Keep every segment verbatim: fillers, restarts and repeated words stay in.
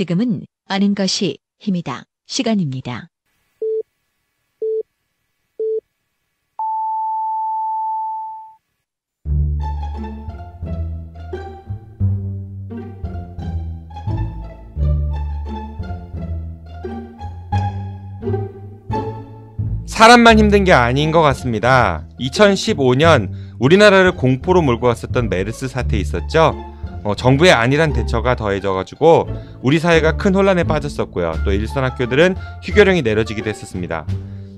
지금은 아는 것이 힘이다 시간입니다. 사람만 힘든 게 아닌 것 같습니다. 이천십오 년 우리나라를 공포로 몰고 갔었던 메르스 사태 있었죠. 어, 정부의 안일한 대처가 더해져가지고 우리 사회가 큰 혼란에 빠졌었고요. 또 일선 학교들은 휴교령이 내려지기도 했었습니다.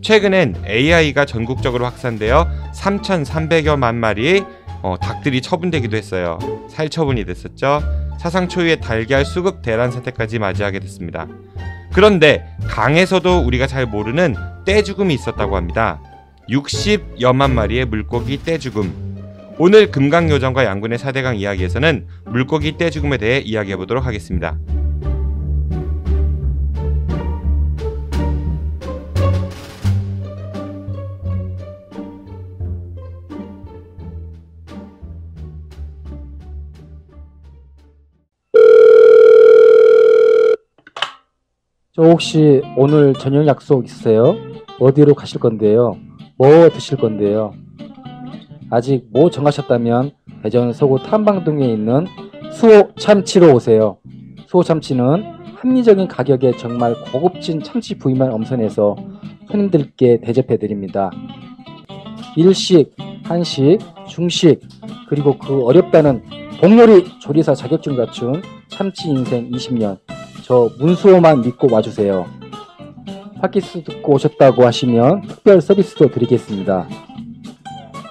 최근엔 에이아이가 전국적으로 확산되어 삼천삼백여만 마리의 어, 닭들이 처분되기도 했어요. 살처분이 됐었죠. 사상 초유의 달걀 수급 대란 사태까지 맞이하게 됐습니다. 그런데 강에서도 우리가 잘 모르는 떼죽음이 있었다고 합니다. 육십여만 마리의 물고기 떼죽음. 오늘 금강요정과 양군의 사대강 이야기에서는 물고기 떼죽음에 대해 이야기해보도록 하겠습니다. 저 혹시 오늘 저녁 약속 있으세요? 어디로 가실 건데요? 뭐 드실 건데요? 아직 뭐 정하셨다면 대전 서구 탐방동에 있는 수호참치로 오세요. 수호참치는 합리적인 가격에 정말 고급진 참치 부위만 엄선해서 손님들께 대접해드립니다. 일식, 한식, 중식, 그리고 그 어렵다는 복요리 조리사 자격증 갖춘 참치 인생 이십 년 저 문수호만 믿고 와주세요. 팟캐스트 듣고 오셨다고 하시면 특별 서비스도 드리겠습니다.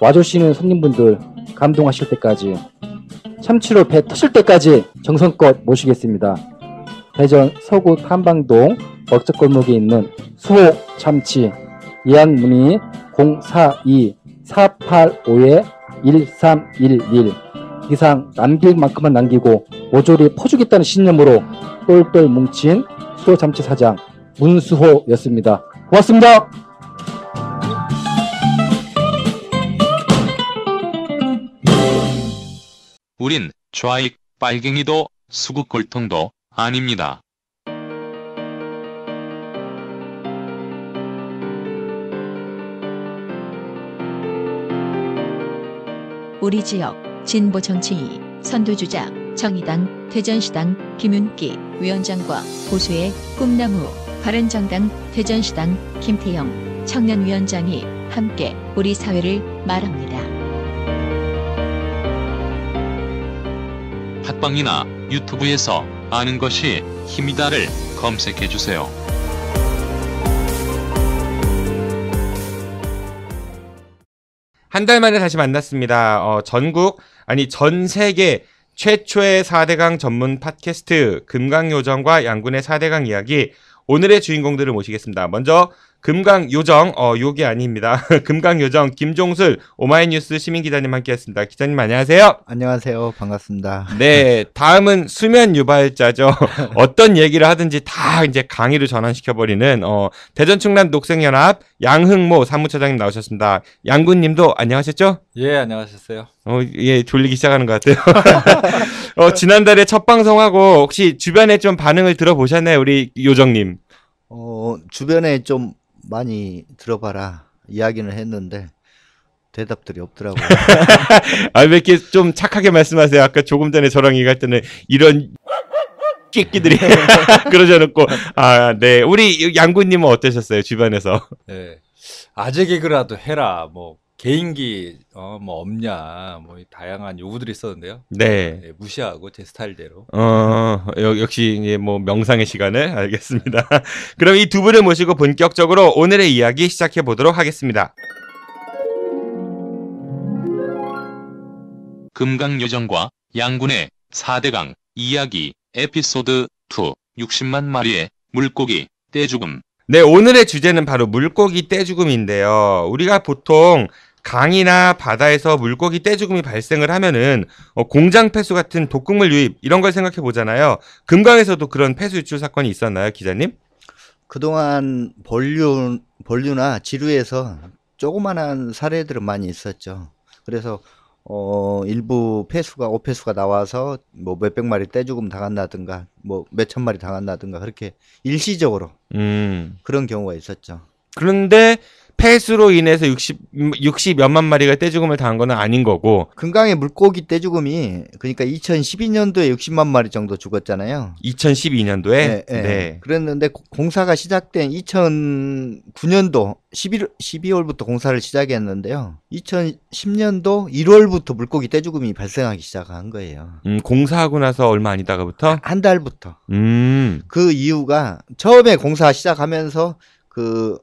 와주시는 손님분들 감동하실 때까지, 참치로 배 터질 때까지 정성껏 모시겠습니다. 대전 서구 탐방동 먹적골목에 있는 수호 참치. 예약 문의 공사이 사팔오 일삼일일. 이상 남길 만큼만 남기고 모조리 퍼주겠다는 신념으로 똘똘 뭉친 수호참치 사장 문수호였습니다. 고맙습니다. 우린 좌익 빨갱이도 수국 골통도 아닙니다. 우리 지역 진보 정치의 선두주자 정의당 대전시당 김윤기 위원장과 보수의 꿈나무 바른정당 대전시당 김태영 청년위원장이 함께 우리 사회를 말합니다. 팟빵이나 유튜브에서 아는 것이 힘이다를 검색해주세요. 한 달 만에 다시 만났습니다. 어, 전국 아니 전 세계 최초의 사대강 전문 팟캐스트 금강요정과 양군의 사대강 이야기, 오늘의 주인공들을 모시겠습니다. 먼저 금강요정, 어 요게 아닙니다. 금강요정 김종술 오마이뉴스 시민기자님 함께했습니다. 기자님 안녕하세요. 안녕하세요. 반갑습니다. 네, 다음은 수면 유발자죠. 어떤 얘기를 하든지 다 이제 강의로 전환시켜버리는 어 대전충남녹색연합 양흥모 사무처장님 나오셨습니다. 양군님도 안녕하셨죠? 예, 안녕하셨어요. 어, 예, 졸리기 시작하는 것 같아요. 어, 지난달에 첫 방송하고 혹시 주변에 좀 반응을 들어보셨나요, 우리 요정님? 어, 주변에 좀 많이 들어봐라 이야기는 했는데 대답들이 없더라고요. 아, 왜 이렇게 좀 착하게 말씀하세요. 아까 조금 전에 저랑 얘기할 때는 이런 끼끼들이 그러셔놓고. 아, 네. 우리 양구님은 어떠셨어요, 주변에서? 네, 아재 개그라도 해라, 뭐 개인기 어, 뭐 없냐, 뭐 다양한 요구들이 있었는데요. 네, 네, 무시하고 제 스타일대로. 어, 역시 이제 뭐 명상의 시간을. 알겠습니다. 그럼 이 두 분을 모시고 본격적으로 오늘의 이야기 시작해 보도록 하겠습니다. 금강요정과 양군의 사대강 이야기 에피소드 이. 육십만 마리의 물고기 떼죽음. 네, 오늘의 주제는 바로 물고기 떼죽음인데요. 우리가 보통 강이나 바다에서 물고기 떼죽음이 발생을 하면은 어, 공장 폐수 같은 독극물 유입 이런 걸 생각해 보잖아요. 금강에서도 그런 폐수 유출 사건이 있었나요, 기자님? 그동안 본류, 본류나 지류에서 조그만한 사례들은 많이 있었죠. 그래서 어, 일부 폐수가, 오폐수가 나와서 뭐 몇백 마리 떼죽음 당한다든가 뭐 몇천 마리 당한다든가 그렇게 일시적으로 음. 그런 경우가 있었죠. 그런데 폐수로 인해서 육십여만 마리가 떼죽음을 당한 건 아닌 거고. 금강의 물고기 떼죽음이 그러니까 이천십이 년도에 육십만 마리 정도 죽었잖아요. 이천십이 년도에? 네. 네. 네. 그랬는데 공사가 시작된 이천구 년도 십이월부터 공사를 시작했는데요. 이천십 년도 일월부터 물고기 떼죽음이 발생하기 시작한 거예요. 음, 공사하고 나서 얼마 안 있다가부터? 한 달부터. 음. 그 이유가 처음에 공사 시작하면서 그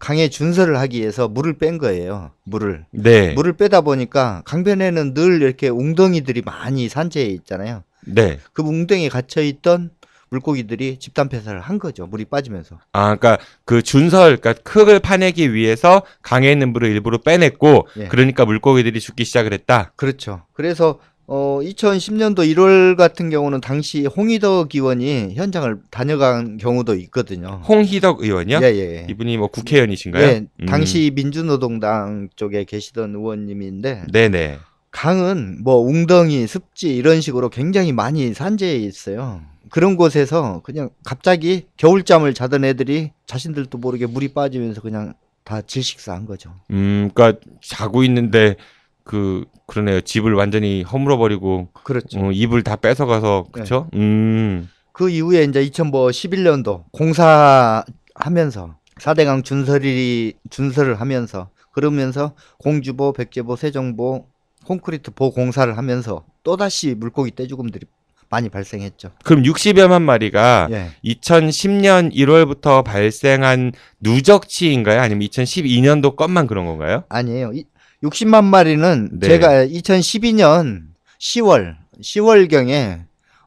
강에 준설을 하기 위해서 물을 뺀 거예요. 물을. 네. 물을 빼다 보니까 강변에는 늘 이렇게 웅덩이들이 많이 산재해 있잖아요. 네. 그 웅덩이에 갇혀 있던 물고기들이 집단 폐사를 한 거죠. 물이 빠지면서. 아, 그러니까 그 준설, 그러니까 흙을 파내기 위해서 강에 있는 물을 일부러 빼냈고, 네. 그러니까 물고기들이 죽기 시작을 했다. 그렇죠. 그래서 어, 이천십 년도 일월 같은 경우는 당시 홍희덕 의원이 현장을 다녀간 경우도 있거든요. 홍희덕 의원이요? 예, 예. 이분이 뭐 국회의원이신가요? 예. 음. 당시 민주노동당 쪽에 계시던 의원님인데. 네네. 강은 뭐 웅덩이, 습지 이런 식으로 굉장히 많이 산재해 있어요. 그런 곳에서 그냥 갑자기 겨울잠을 자던 애들이 자신들도 모르게 물이 빠지면서 그냥 다 질식사한 거죠. 음, 그러니까 자고 있는데 그 그러네요. 집을 완전히 허물어버리고, 그렇죠. 어, 입을 다 뺏어가서, 그렇죠. 네. 음. 그 이후에 이제 이천십일 년도 공사하면서 사 대강 준설이 준설을 하면서 그러면서 공주보, 백제보, 세종보 콘크리트 보 공사를 하면서 또 다시 물고기 떼죽음들이 많이 발생했죠. 그럼 육십여만 마리가 예. 이천십 년 일월부터 발생한 누적치인가요? 아니면 이천십이 년도 것만 그런 건가요? 아니에요. 이, 육십만 마리는 네. 제가 이천십이 년 시월 시월경에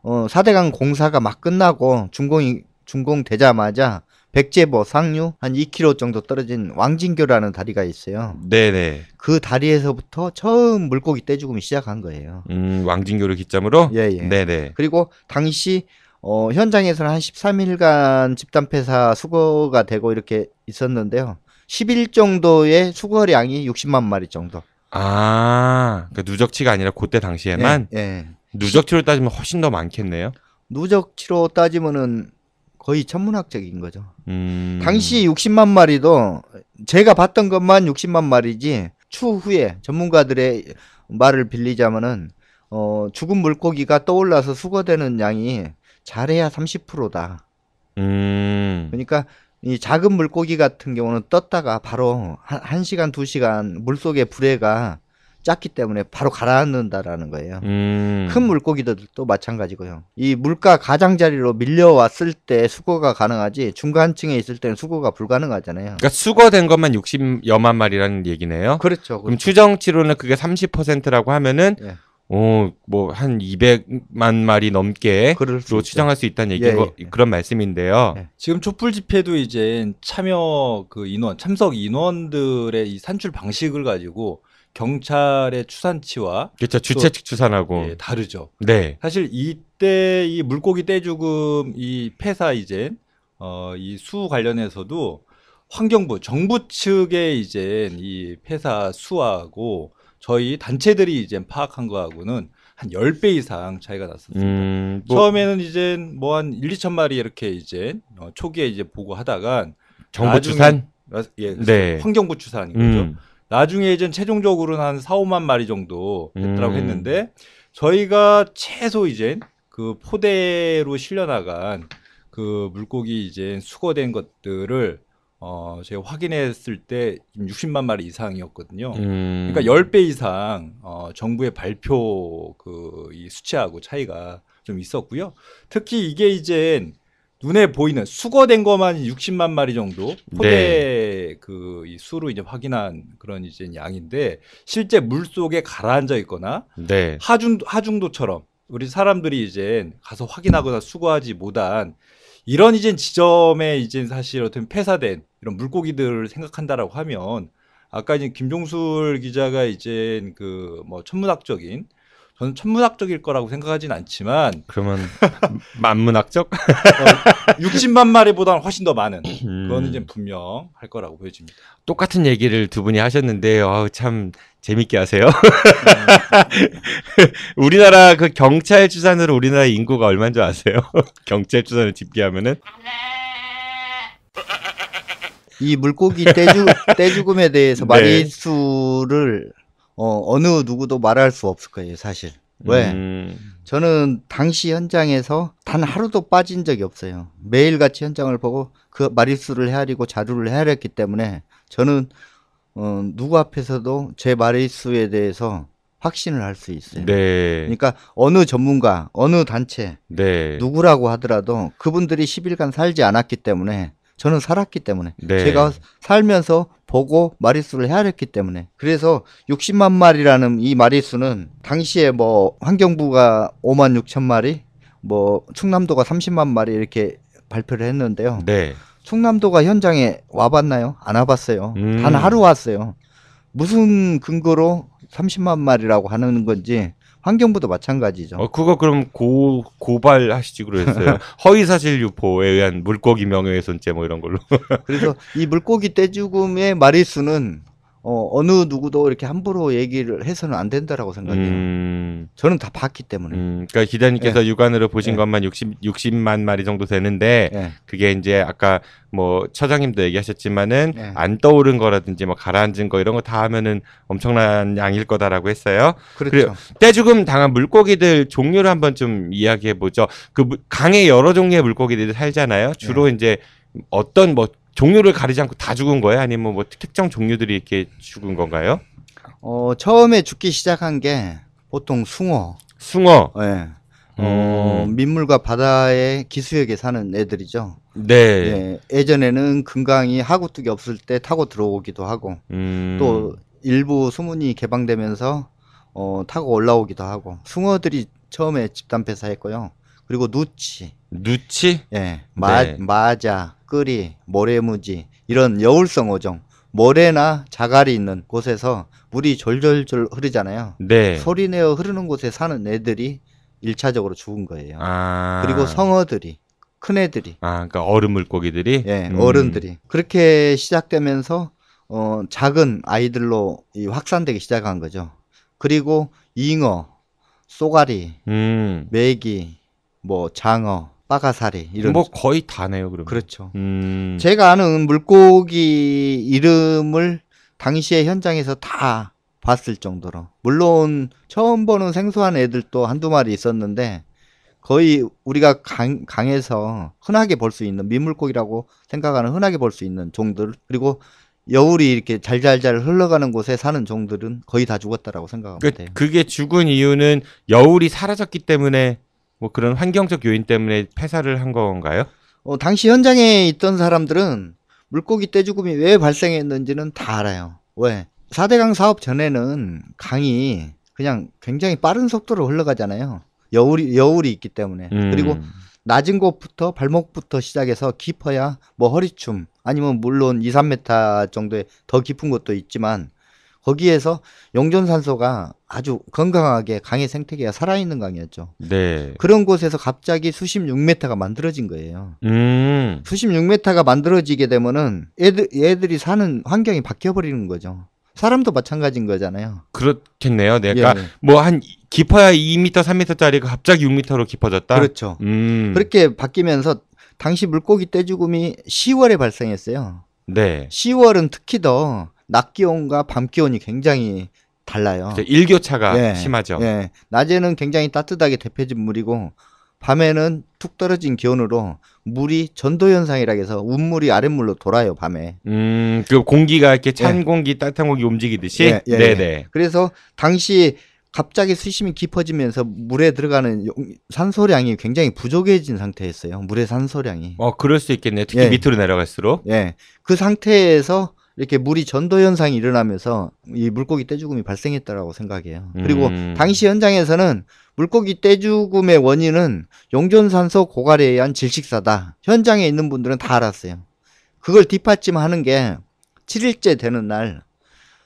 어, 사 대강 공사가 막 끝나고 준공이 준공되자마자 백제보 상류 한 이 킬로미터 정도 떨어진 왕진교라는 다리가 있어요. 네네. 그 다리에서부터 처음 물고기 떼죽음이 시작한 거예요. 음, 왕진교를 기점으로. 예예. 네네. 그리고 당시 어, 현장에서는 한 십삼 일간 집단 폐사 수거가 되고 이렇게 있었는데요. 십일 정도의 수거량이 육십만 마리 정도. 아, 그러니까 누적치가 아니라 그때 당시에만. 네, 네. 누적치로 따지면 훨씬 더 많겠네요. 누적치로 따지면은 거의 천문학적인 거죠. 음... 당시 육십만 마리도 제가 봤던 것만 육십만 마리지. 추후에 전문가들의 말을 빌리자면은 어, 죽은 물고기가 떠올라서 수거되는 양이 잘해야 삼십 퍼센트다. 음. 그러니까. 이 작은 물고기 같은 경우는 떴다가 바로 한 시간, 두 시간 물속의 불해가 작기 때문에 바로 가라앉는다라는 거예요. 음. 큰 물고기들도 마찬가지고요. 이 물가 가장자리로 밀려왔을 때 수거가 가능하지 중간층에 있을 때는 수거가 불가능하잖아요. 그러니까 수거된 것만 육십여만 마리라는 얘기네요. 그렇죠. 그렇죠. 그럼 추정치로는 그게 삼십 퍼센트라고 하면은 예. 오, 뭐 한 이백만 마리 넘게 로 추정할 수 있다는 얘기, 예, 예. 그런 말씀인데요. 예. 지금 촛불 집회도 이제 참여 그 인원, 참석 인원들의 이 산출 방식을 가지고 경찰의 추산치와 그렇죠, 주최 측 추산하고 예, 다르죠. 네, 사실 이때 이 물고기 떼죽음 이 폐사 이제 어, 이 수 관련해서도 환경부 정부 측의 이제 이 폐사 수하고 저희 단체들이 이제 파악한 거하고는 한 열 배 이상 차이가 났었습니다. 음, 뭐, 처음에는 이제 뭐 한 일, 이천 마리 이렇게 이제 어, 초기에 이제 보고 하다가 정부 추산? 예, 네. 환경부 추산인 거죠. 음. 나중에 이제 최종적으로는 한 사, 오만 마리 정도 됐다고 음. 했는데 저희가 최소 이제 그 포대로 실려나간 그 물고기 이제 수거된 것들을 어, 제가 확인했을 때 육십만 마리 이상이었거든요. 음. 그러니까 열 배 이상, 어, 정부의 발표 그, 이 수치하고 차이가 좀 있었고요. 특히 이게 이제 눈에 보이는 수거된 것만 육십만 마리 정도 포대 네. 그, 이 수로 이제 확인한 그런 이제 양인데 실제 물 속에 가라앉아 있거나 네. 하중, 하중도처럼 우리 사람들이 이제 가서 확인하거나 수거하지 못한 이런 이제 지점에 이제 사실 어떤 폐사된 이런 물고기들을 생각한다라고 하면 아까 이제 김종술 기자가 이제 그 뭐 천문학적인 저는 천문학적일 거라고 생각하진 않지만 그러면 만문학적? 어, 육십만 마리보다는 훨씬 더 많은 음. 그거는 이제 분명 할 거라고 보여집니다. 똑같은 얘기를 두 분이 하셨는데 어, 참 재밌게 하세요. 우리나라 그 경찰 추산으로 우리나라 인구가 얼마인 줄 아세요? 경찰 추산을 집계하면은 이 물고기 떼죽, 떼죽음에 대해서 네. 마리수를 어, 어느 누구도 말할 수 없을 거예요, 사실. 왜? 음. 저는 당시 현장에서 단 하루도 빠진 적이 없어요. 매일같이 현장을 보고 그 마리수를 헤아리고 자료를 헤아렸기 때문에 저는 어, 누구 앞에서도 제 마리수에 대해서 확신을 할 수 있어요. 네. 그러니까 어느 전문가, 어느 단체, 네. 누구라고 하더라도 그분들이 십 일간 살지 않았기 때문에 저는 살았기 때문에 네. 제가 살면서 보고 마리수를 헤아렸기 때문에 그래서 육십만 마리라는 이 마리수는 당시에 뭐 환경부가 오만 육천 마리 뭐 충남도가 삼십만 마리 이렇게 발표를 했는데요. 네. 충남도가 현장에 와봤나요? 안 와봤어요. 음. 단 하루 왔어요. 무슨 근거로 삼십만 마리라고 하는 건지 환경부도 마찬가지죠. 어, 그거 그럼 고, 고발하시지 그랬어요. 허위사실 유포에 의한 물고기 명예훼손죄 뭐 이런 걸로. 그래서 이 물고기 떼죽음의 마리수는 어, 어느 누구도 이렇게 함부로 얘기를 해서는 안 된다라고 생각해요. 음... 저는 다 봤기 때문에. 음, 그러니까 기자님께서 예. 육안으로 보신 예. 것만 육십, 육십만 마리 정도 되는데 예. 그게 이제 아까 뭐 처장님도 얘기하셨지만은 예. 안 떠오른 거라든지 뭐 가라앉은 거 이런 거 다 하면은 엄청난 양일 거다라고 했어요. 그렇죠. 그리고 떼죽음 당한 물고기들 종류를 한번 좀 이야기해 보죠. 그 강에 여러 종류의 물고기들이 살잖아요. 주로 예. 이제 어떤 뭐 종류를 가리지 않고 다 죽은 거예요? 아니면 뭐 특정 종류들이 이렇게 죽은 건가요? 어, 처음에 죽기 시작한 게 보통 숭어. 숭어? 예. 네. 음. 어, 민물과 바다의 기수역에 사는 애들이죠. 네. 네. 예전에는 금강이 하구뚝이 없을 때 타고 들어오기도 하고, 음. 또 일부 수문이 개방되면서 어, 타고 올라오기도 하고, 숭어들이 처음에 집단 폐사했고요. 그리고 누치. 누치? 예. 네. 마, 네. 마자. 끄리, 모래무지 이런 여울성 어종 모래나 자갈이 있는 곳에서 물이 졸졸졸 흐르잖아요. 네. 소리내어 흐르는 곳에 사는 애들이 일차적으로 죽은 거예요. 아. 그리고 성어들이, 큰 애들이. 아, 그러니까 어른 물고기들이? 예, 음. 어른들이. 그렇게 시작되면서 어, 작은 아이들로 이 확산되기 시작한 거죠. 그리고 잉어, 쏘가리, 음. 메기, 뭐 장어. 빠가사리 이런 뭐 거의 다네요. 그러면 그렇죠. 음... 제가 아는 물고기 이름을 당시에 현장에서 다 봤을 정도로 물론 처음 보는 생소한 애들도 한두 마리 있었는데 거의 우리가 강, 강에서 흔하게 볼 수 있는 민물고기라고 생각하는 흔하게 볼 수 있는 종들 그리고 여울이 이렇게 잘잘잘 흘러가는 곳에 사는 종들은 거의 다 죽었다라고 생각하면 그, 돼요. 그게 죽은 이유는 여울이 사라졌기 때문에 뭐 그런 환경적 요인 때문에 폐사를 한 건가요? 어, 당시 현장에 있던 사람들은 물고기 떼죽음이 왜 발생했는지는 다 알아요. 왜? 사대강 사업 전에는 강이 그냥 굉장히 빠른 속도로 흘러가잖아요. 여울이, 여울이 있기 때문에. 음. 그리고 낮은 곳부터 발목부터 시작해서 깊어야 뭐 허리춤 아니면 물론 이, 삼 미터 정도의 더 깊은 곳도 있지만 거기에서 용존산소가 아주 건강하게 강의 생태계가 살아있는 강이었죠. 네. 그런 곳에서 갑자기 수십 육 미터가 만들어진 거예요. 음. 수십 육 미터가 만들어지게 되면은 애들, 애들이 사는 환경이 바뀌어버리는 거죠. 사람도 마찬가지인 거잖아요. 그렇겠네요. 내가 예, 예. 뭐 한 깊어야 이 미터, 삼 미터짜리가 갑자기 육 미터로 깊어졌다? 그렇죠. 음. 그렇게 바뀌면서 당시 물고기 떼죽음이 시월에 발생했어요. 네. 시월은 특히 더 낮 기온과 밤 기온이 굉장히 달라요. 일교차가 예, 심하죠. 예. 낮에는 굉장히 따뜻하게 데펴진 물이고 밤에는 툭 떨어진 기온으로 물이 전도현상이라고 해서 운물이 아랫물로 돌아요. 밤에. 음, 그 공기가 이렇게 찬 예. 공기, 따뜻한 공기 움직이듯이. 예, 예, 네네. 예. 그래서 당시 갑자기 수심이 깊어지면서 물에 들어가는 용, 산소량이 굉장히 부족해진 상태였어요. 물의 산소량이. 어, 그럴 수 있겠네요. 특히 예. 밑으로 내려갈수록. 예. 그 상태에서 이렇게 물이 전도 현상이 일어나면서 이 물고기 떼죽음이 발생했다라고 생각해요. 그리고 음. 당시 현장에서는 물고기 떼죽음의 원인은 용존산소 고갈에 의한 질식사다. 현장에 있는 분들은 다 알았어요. 그걸 뒷받침하는 게 칠일째 되는 날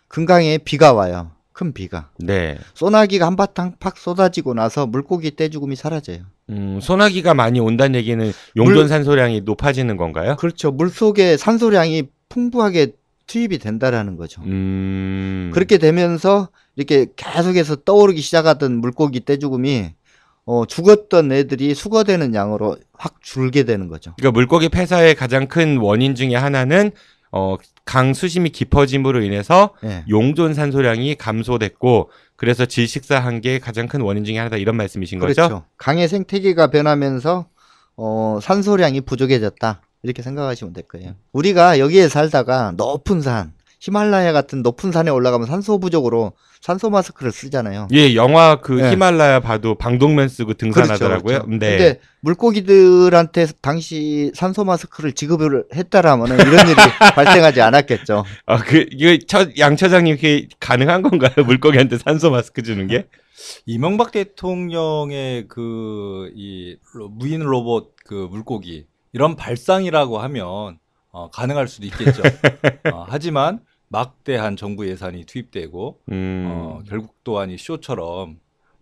금강에 비가 와요. 큰 비가. 네. 소나기가 한바탕 팍 쏟아지고 나서 물고기 떼죽음이 사라져요. 음, 소나기가 많이 온다는 얘기는 용존 산소량이 높아지는 건가요? 그렇죠. 물 속에 산소량이 풍부하게 투입이 된다라는 거죠. 음... 그렇게 되면서 이렇게 계속해서 떠오르기 시작하던 물고기 떼죽음이 어, 죽었던 애들이 수거되는 양으로 확 줄게 되는 거죠. 그러니까 물고기 폐사의 가장 큰 원인 중에 하나는 어, 강 수심이 깊어짐으로 인해서 네. 용존 산소량이 감소됐고 그래서 질식사 한 게 가장 큰 원인 중에 하나다 이런 말씀이신 그렇죠. 거죠? 강의 생태계가 변하면서 어, 산소량이 부족해졌다 이렇게 생각하시면 될 거예요. 우리가 여기에 살다가 높은 산 히말라야 같은 높은 산에 올라가면 산소 부족으로 산소 마스크를 쓰잖아요. 예, 영화 그 네. 히말라야 봐도 방독면 쓰고 등산하더라고요. 그렇죠, 그렇죠. 네. 근데 물고기들한테 당시 산소 마스크를 지급을 했다라면은 이런 일이 발생하지 않았겠죠. 아, 그 이거 처, 양 처장님 그게 가능한 건가요? 물고기한테 산소 마스크 주는 게? 이명박 대통령의 그 이 무인 로봇 그 물고기 이런 발상이라고 하면 어, 가능할 수도 있겠죠. 어, 하지만 막대한 정부 예산이 투입되고 음. 어, 결국 또한 이 쇼처럼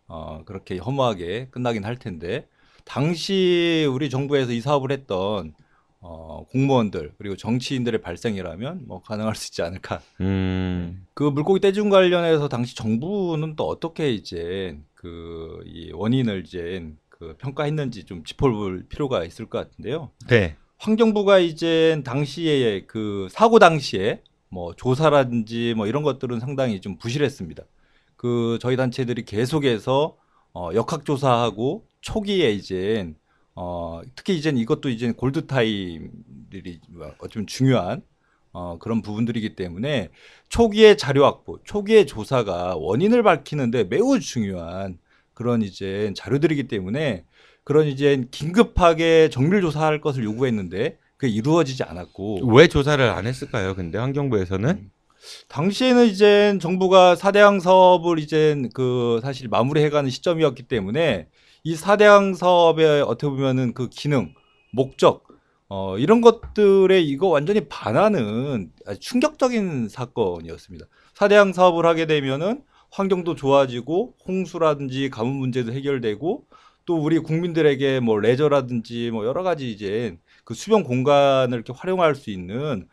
어, 그렇게 허무하게 끝나긴 할 텐데 당시 우리 정부에서 이 사업을 했던 어, 공무원들 그리고 정치인들의 발생이라면 뭐 가능할 수 있지 않을까. 음. 그 물고기 떼준 관련해서 당시 정부는 또 어떻게 이제 그 이 원인을 이제 그 평가했는지 좀 짚어볼 필요가 있을 것 같은데요. 네. 환경부가 이제 당시에 그 사고 당시에 뭐 조사라든지 뭐 이런 것들은 상당히 좀 부실했습니다. 그 저희 단체들이 계속해서 어 역학조사하고 초기에 이제 어 특히 이제 이것도 이제 골드타임들이 어쩌면 중요한 어 그런 부분들이기 때문에 초기에 자료 확보, 초기에 조사가 원인을 밝히는데 매우 중요한 그런 이제 자료들이기 때문에 그런 이제 긴급하게 정밀 조사할 것을 요구했는데 그게 이루어지지 않았고. 왜 조사를 안 했을까요? 근데 환경부에서는 음. 당시에는 이제 정부가 사대강 사업을 이제 그 사실 마무리해가는 시점이었기 때문에 이 사대강 사업의 어떻게 보면은 그 기능, 목적 어, 이런 것들에 이거 완전히 반하는 아주 충격적인 사건이었습니다. 사대강 사업을 하게 되면은 환경도 좋아지고 홍수라든지 가뭄 문제도 해결되고. 또 우리 국민들에게 뭐 레저라든지 뭐 여러 가지 이제 그 수변 공간을 이렇게 활용할 수 있는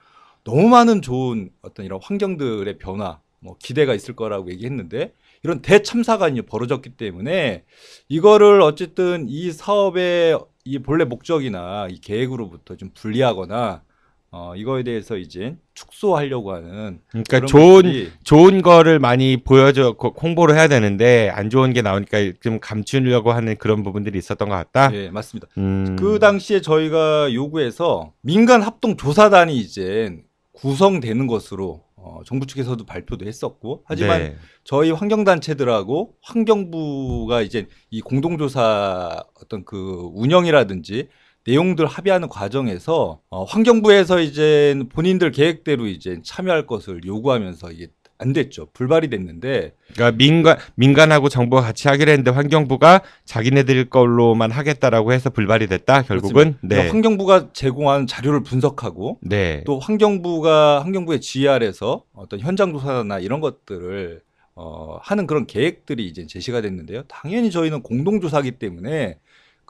너무 많은 좋은 어떤 이런 환경들의 변화, 뭐 기대가 있을 거라고 얘기했는데 이런 대참사가 이제 벌어졌기 때문에 이거를 어쨌든 이 사업의 이 본래 목적이나 이 계획으로부터 좀 분리하거나 어, 이거에 대해서 이제 축소하려고 하는 그러니까 좋은 것들이... 좋은 거를 많이 보여줘 홍보를 해야 되는데 안 좋은 게 나오니까 좀 감추려고 하는 그런 부분들이 있었던 것 같다. 네, 맞습니다. 음... 그 당시에 저희가 요구해서 민간 합동 조사단이 이제 구성되는 것으로 어, 정부 측에서도 발표도 했었고 하지만 네. 저희 환경 단체들하고 환경부가 이제 이 공동조사 어떤 그 운영이라든지 내용들 합의하는 과정에서 어, 환경부에서 이제 본인들 계획대로 이제 참여할 것을 요구하면서 이게 안 됐죠. 불발이 됐는데. 그러니까 민간 민간하고 정부가 같이 하기로 했는데 환경부가 자기네들 걸로만 하겠다라고 해서 불발이 됐다. 결국은. 네. 그러니까 환경부가 제공한 자료를 분석하고 네. 또 환경부가 환경부의 지휘아래서 어떤 현장 조사나 이런 것들을 어, 하는 그런 계획들이 이제 제시가 됐는데요. 당연히 저희는 공동조사기 때문에.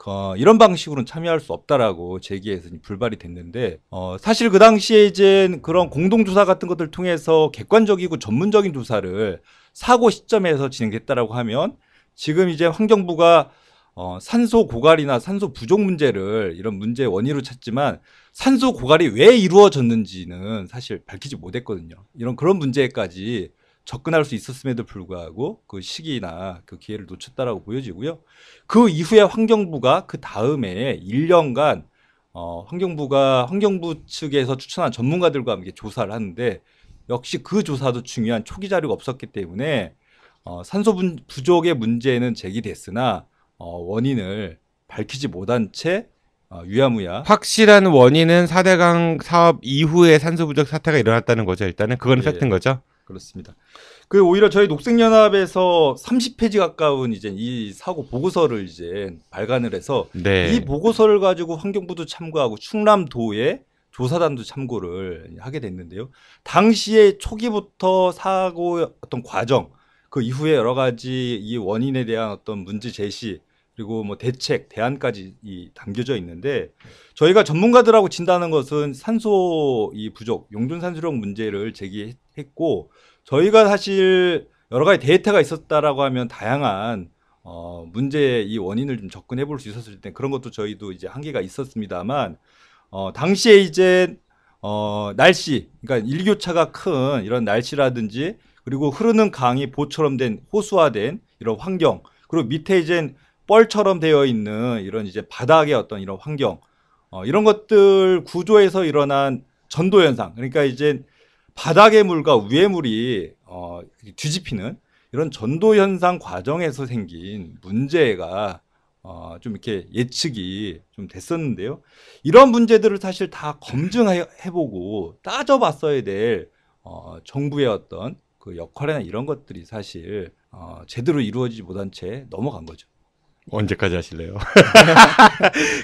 어, 이런 방식으로는 참여할 수 없다라고 제기해서 불발이 됐는데 어, 사실 그 당시에 이제 그런 공동조사 같은 것들을 통해서 객관적이고 전문적인 조사를 사고 시점에서 진행됐다라고 하면 지금 이제 환경부가 어, 산소 고갈이나 산소 부족 문제를 이런 문제의 원인으로 찾지만 산소 고갈이 왜 이루어졌는지는 사실 밝히지 못했거든요. 이런 그런 문제까지 접근할 수 있었음에도 불구하고 그 시기나 그 기회를 놓쳤다라고 보여지고요. 그 이후에 환경부가 그 다음에 일 년간 어, 환경부가 환경부 측에서 추천한 전문가들과 함께 조사를 하는데 역시 그 조사도 중요한 초기 자료가 없었기 때문에 어, 산소 부족의 문제는 제기됐으나 어, 원인을 밝히지 못한 채 어, 유야무야. 확실한 원인은 사대강 사업 이후에 산소 부족 사태가 일어났다는 거죠. 일단은 그건 예. 팩트인 거죠. 그렇습니다. 그 오히려 저희 녹색연합에서 삼십 페이지 가까운 이제 이 사고 보고서를 이제 발간을 해서 네. 이 보고서를 가지고 환경부도 참고하고 충남도의 조사단도 참고를 하게 됐는데요. 당시에 초기부터 사고 어떤 과정 그 이후에 여러 가지 이 원인에 대한 어떤 문제 제시 그리고 뭐 대책, 대안까지 이 담겨져 있는데 저희가 전문가들하고 진단한 것은 산소 이 부족, 용존산소력 문제를 제기했고 저희가 사실 여러 가지 데이터가 있었다라고 하면 다양한 어, 문제의 이 원인을 좀 접근해 볼 수 있었을 때 그런 것도 저희도 이제 한계가 있었습니다만 어, 당시에 이제 어, 날씨, 그러니까 일교차가 큰 이런 날씨라든지 그리고 흐르는 강이 보처럼 된 호수화된 이런 환경 그리고 밑에 이제 뻘처럼 되어 있는 이런 이제 바닥의 어떤 이런 환경 어, 이런 것들 구조에서 일어난 전도현상 그러니까 이제 바닥의 물과 위의 물이 어, 뒤집히는 이런 전도현상 과정에서 생긴 문제가 어, 좀 이렇게 예측이 좀 됐었는데요. 이런 문제들을 사실 다 검증해보고 따져봤어야 될 어, 정부의 어떤 그 역할이나 이런 것들이 사실 어, 제대로 이루어지지 못한 채 넘어간 거죠. 언제까지 하실래요?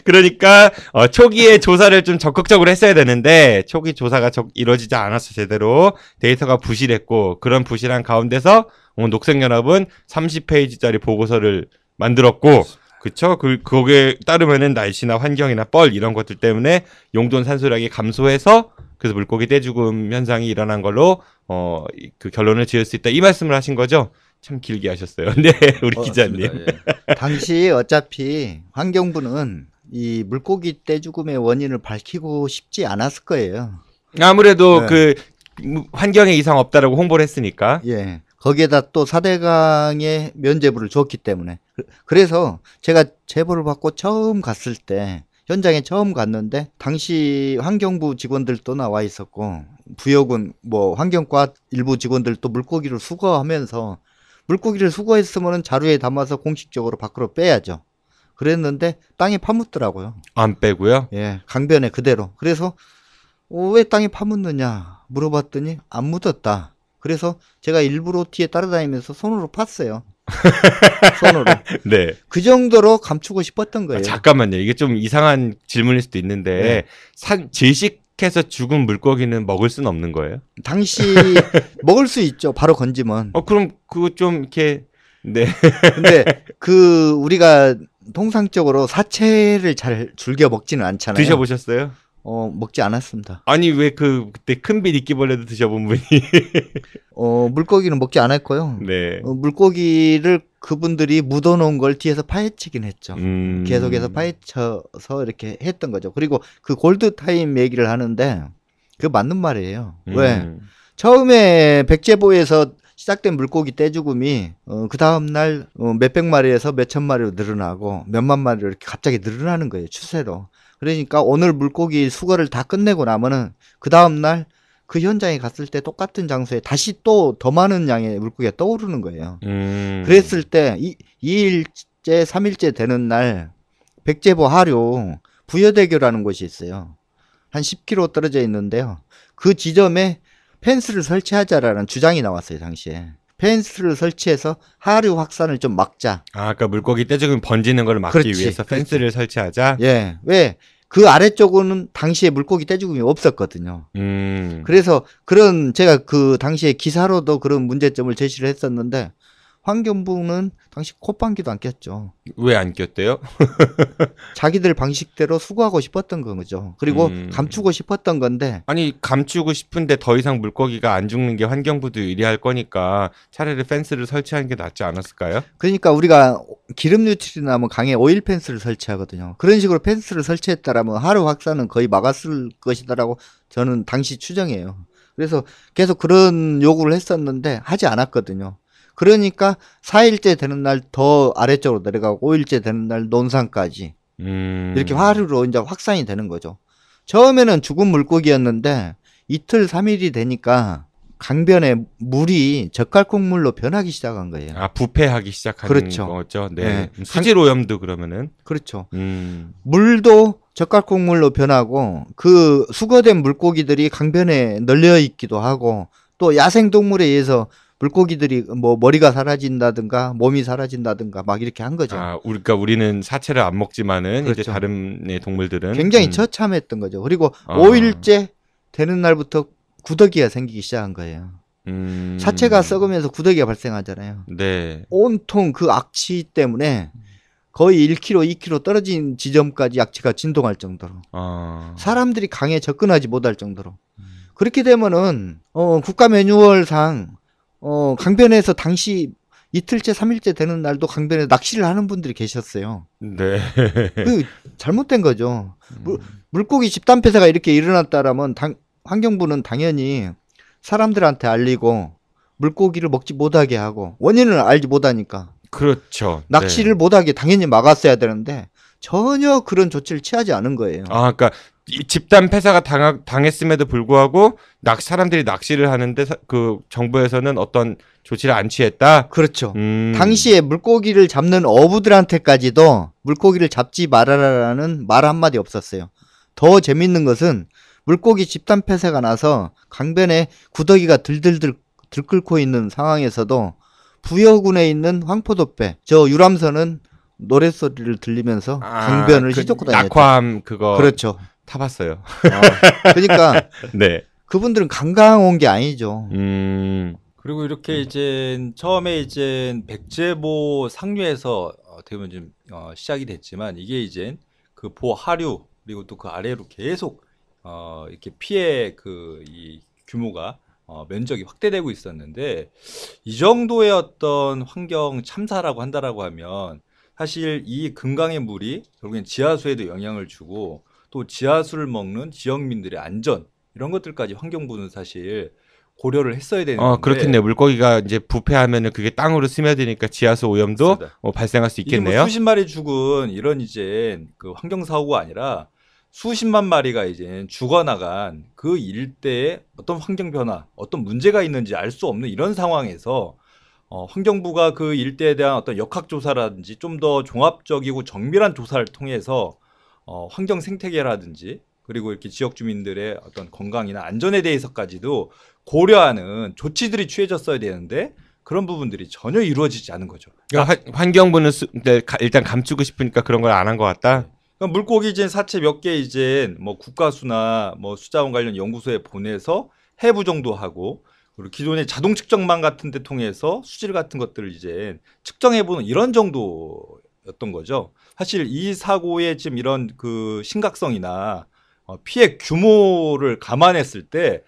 그러니까 어, 초기에 조사를 좀 적극적으로 했어야 되는데 초기 조사가 적, 이루어지지 않았어 제대로 데이터가 부실했고 그런 부실한 가운데서 어, 녹색연합은 삼십 페이지짜리 보고서를 만들었고 그쵸? 그, 거기에 따르면은 날씨나 환경이나 뻘 이런 것들 때문에 용존 산소량이 감소해서 그래서 물고기 떼죽음 현상이 일어난 걸로 어, 그 결론을 지을 수 있다 이 말씀을 하신 거죠? 참 길게 하셨어요. 네, 우리 어, 기자님. 예. 당시 어차피 환경부는 이 물고기 떼죽음의 원인을 밝히고 싶지 않았을 거예요. 아무래도 네. 그 환경에 이상 없다라고 홍보를 했으니까. 예. 거기에다 또 사대강의 면제부를 줬기 때문에. 그래서 제가 제보를 받고 처음 갔을 때 현장에 처음 갔는데 당시 환경부 직원들도 나와 있었고 부여군 뭐 환경과 일부 직원들도 물고기를 수거하면서 물고기를 수거했으면 자루에 담아서 공식적으로 밖으로 빼야죠. 그랬는데 땅에 파묻더라고요. 안 빼고요? 예, 강변에 그대로. 그래서 어, 왜 땅에 파묻느냐 물어봤더니 안 묻었다. 그래서 제가 일부러 뒤에 따라다니면서 손으로 팠어요. 손으로. 네. 그 정도로 감추고 싶었던 거예요. 아, 잠깐만요. 이게 좀 이상한 질문일 수도 있는데 네. 산, 질식 해서 죽은 물고기는 먹을 수는 없는 거예요? 당시 먹을 수 있죠. 바로 건지면. 어 그럼 그거 좀 이렇게 네. 근데 그 우리가 통상적으로 사체를 잘 즐겨 먹지는 않잖아요. 드셔보셨어요? 어 먹지 않았습니다. 아니 왜 그 그때 큰비 닛기벌레도 드셔본 분이? 어 물고기는 먹지 않았고요. 네. 어, 물고기를 그분들이 묻어놓은 걸 뒤에서 파헤치긴 했죠. 음... 계속해서 파헤쳐서 이렇게 했던 거죠. 그리고 그 골드타임 얘기를 하는데 그게 맞는 말이에요. 음... 왜? 처음에 백제보에서 시작된 물고기 떼죽음이 어, 그 다음날 어, 몇백 마리에서 몇천 마리로 늘어나고 몇만 마리로 이렇게 갑자기 늘어나는 거예요. 추세로. 그러니까 오늘 물고기 수거를 다 끝내고 나면은 그 다음날 그 현장에 갔을 때 똑같은 장소에 다시 또 더 많은 양의 물고기가 떠오르는 거예요. 음. 그랬을 때 이 일째, 삼 일째 되는 날 백제보 하류 부여대교라는 곳이 있어요. 한 십 킬로미터 떨어져 있는데요. 그 지점에 펜스를 설치하자라는 주장이 나왔어요. 당시에. 펜스를 설치해서 하류 확산을 좀 막자. 아, 그러니까 물고기 떼죽음 번지는 걸 막기 그렇지, 위해서 펜스를 그렇지. 설치하자? 예. 왜? 그 아래쪽은 당시에 물고기 떼죽음이 없었거든요. 음. 그래서 그런 제가 그 당시에 기사로도 그런 문제점을 제시를 했었는데 환경부는 당시 콧방귀도 안 꼈죠. 왜 안 꼈대요? 자기들 방식대로 수거하고 싶었던 거죠. 그리고 음. 감추고 싶었던 건데. 아니 감추고 싶은데 더 이상 물고기가 안 죽는 게 환경부도 유리할 거니까 차라리 펜스를 설치하는 게 낫지 않았을까요? 그러니까 우리가 기름 유출이나 뭐 강에 오일 펜스를 설치하거든요. 그런 식으로 펜스를 설치했다라면 하루 확산은 거의 막았을 것이다라고 저는 당시 추정해요. 그래서 계속 그런 요구를 했었는데 하지 않았거든요. 그러니까 사 일째 되는 날 더 아래쪽으로 내려가고 오 일째 되는 날 논산까지 음... 이렇게 하루로 이제 확산이 되는 거죠. 처음에는 죽은 물고기였는데 이틀 삼 일이 되니까 강변에 물이 젓갈국물로 변하기 시작한 거예요. 아 부패하기 시작한 그렇죠. 거죠. 네. 네. 수질오염도 그러면은 그렇죠. 음... 물도 젓갈국물로 변하고 그 수거된 물고기들이 강변에 널려 있기도 하고 또 야생동물에 의해서 물고기들이 뭐 머리가 사라진다든가 몸이 사라진다든가 막 이렇게 한 거죠. 아, 그러니까 우리는 사체를 안 먹지만은 그렇죠. 이제 다른 동물들은 굉장히 음. 처참했던 거죠. 그리고 아. 오 일째 되는 날부터 구더기가 생기기 시작한 거예요. 음... 사체가 썩으면서 구더기가 발생하잖아요. 네. 온통 그 악취 때문에 거의 일 킬로미터, 이 킬로미터 떨어진 지점까지 악취가 진동할 정도로 아... 사람들이 강에 접근하지 못할 정도로 음... 그렇게 되면은 어, 국가 매뉴얼상 어, 강변에서 당시 이틀째, 삼일째 되는 날도 강변에 낚시를 하는 분들이 계셨어요. 네. 그 잘못된 거죠. 물, 물고기 집단 폐사가 이렇게 일어났다라면 당, 환경부는 당연히 사람들한테 알리고 물고기를 먹지 못하게 하고 원인을 알지 못하니까. 그렇죠. 낚시를 네. 못하게 당연히 막았어야 되는데 전혀 그런 조치를 취하지 않은 거예요. 아, 그러니까 이 집단 폐사가 당하, 당했음에도 불구하고 낙, 사람들이 낚시를 하는데 사, 그 정부에서는 어떤 조치를 안 취했다? 그렇죠. 음. 당시에 물고기를 잡는 어부들한테까지도 물고기를 잡지 말아라라는 말 한마디 없었어요. 더 재밌는 것은 물고기 집단 폐사가 나서 강변에 구더기가 들들들 들끓고 있는 상황에서도 부여군에 있는 황포도배 저 유람선은 노랫소리를 들리면서 아, 강변을 그, 휘젓고 다녔죠. 낙화함 그거 그렇죠. 타봤어요. 아, 그러니까 네. 그분들은 강강 온 게 아니죠. 음. 그리고 이렇게 이제 처음에 이제 백제보 상류에서 어떻게 보면 좀 어, 시작이 됐지만 이게 이제 그 보 하류 그리고 또 그 아래로 계속 어, 이렇게 피해 그 이 규모가 어, 면적이 확대되고 있었는데 이 정도의 어떤 환경 참사라고 한다라고 하면 사실 이 금강의 물이 결국엔 지하수에도 영향을 주고 또 지하수를 먹는 지역민들의 안전 이런 것들까지 환경부는 사실 고려를 했어야 되는데. 어, 그렇겠네요. 물고기가 이제 부패하면은 그게 땅으로 스며드니까 지하수 오염도 어, 발생할 수 있겠네요. 뭐 수십 마리 죽은 이런 이제 그 환경 사고가 아니라 수십만 마리가 이제 죽어나간 그 일대에 어떤 환경 변화, 어떤 문제가 있는지 알 수 없는 이런 상황에서 어, 환경부가 그 일대에 대한 어떤 역학 조사라든지 좀 더 종합적이고 정밀한 조사를 통해서 어, 환경 생태계라든지 그리고 이렇게 지역 주민들의 어떤 건강이나 안전에 대해서까지도 고려하는 조치들이 취해졌어야 되는데 그런 부분들이 전혀 이루어지지 않은 거죠. 그러니까 화, 환경부는 수, 일단 감추고 싶으니까 그런 걸 안 한 것 같다. 그러니까 물고기 이제 사체 몇 개 이제 뭐 국가수나 뭐 수자원 관련 연구소에 보내서 해부 정도 하고 그리고 기존의 자동 측정망 같은 데 통해서 수질 같은 것들을 이제 측정해보는 이런 정도였던 거죠. 사실 이 사고의 지금 이런 그 심각성이나 피해 규모를 감안했을 때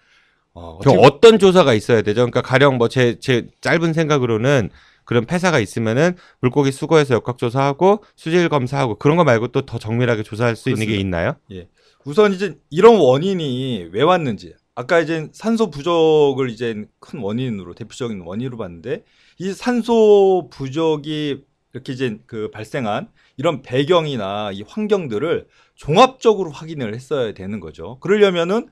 어, 어떤 조사가 있어야 되죠? 그러니까 가령 뭐 제 제 짧은 생각으로는 그런 폐사가 있으면은 물고기 수거해서 역학조사하고 수질 검사하고 그런 거 말고 또 더 정밀하게 조사할 수 그렇습니다. 있는 게 있나요? 예, 우선 이제 이런 원인이 왜 왔는지 아까 이제 산소 부족을 이제 큰 원인으로 대표적인 원인으로 봤는데 이 산소 부족이 이렇게 이제 그 발생한 이런 배경이나 이 환경들을 종합적으로 확인을 했어야 되는 거죠. 그러려면은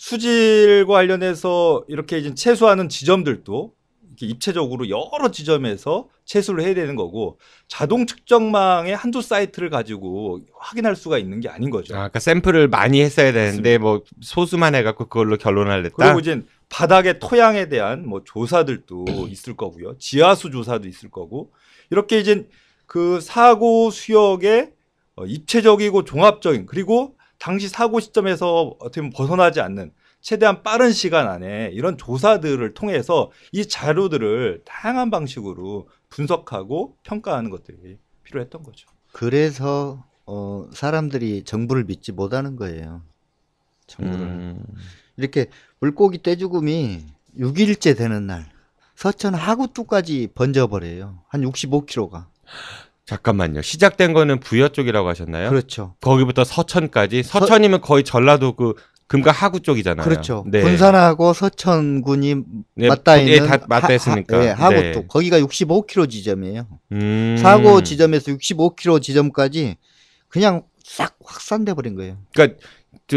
수질과 관련해서 이렇게 이제 채수하는 지점들도 이렇게 입체적으로 여러 지점에서 채수를 해야 되는 거고 자동 측정망의 한두 사이트를 가지고 확인할 수가 있는 게 아닌 거죠. 아, 그러니까 샘플을 많이 했어야 되는데 맞습니다. 뭐 소수만 해갖고 그걸로 결론을 냈다. 그리고 이제 바닥의 토양에 대한 뭐 조사들도 있을 거고요. 지하수 조사도 있을 거고 이렇게 이제 그 사고 수역의 입체적이고 종합적인 그리고 당시 사고 시점에서 어떻게 보면 벗어나지 않는 최대한 빠른 시간 안에 이런 조사들을 통해서 이 자료들을 다양한 방식으로 분석하고 평가하는 것들이 필요했던 거죠. 그래서 어, 사람들이 정부를 믿지 못하는 거예요. 정부를. 음. 이렇게 물고기 떼죽음이 육 일째 되는 날 서천 하구뚜까지 번져버려요. 한 육십오 킬로미터가. 잠깐만요. 시작된 거는 부여 쪽이라고 하셨나요? 그렇죠. 거기부터 서천까지? 서천이면 서... 거의 전라도 그 금강 하구 쪽이잖아요. 그렇죠. 네. 군산하고 서천군이 네, 맞닿아 있는 예, 다 맞닿아 있으니까. 하, 하, 예, 하구 네. 쪽. 거기가 육십오 킬로미터 지점이에요. 음... 사고 지점에서 육십오 킬로미터 지점까지 그냥 싹 확산돼 버린 거예요. 그러니까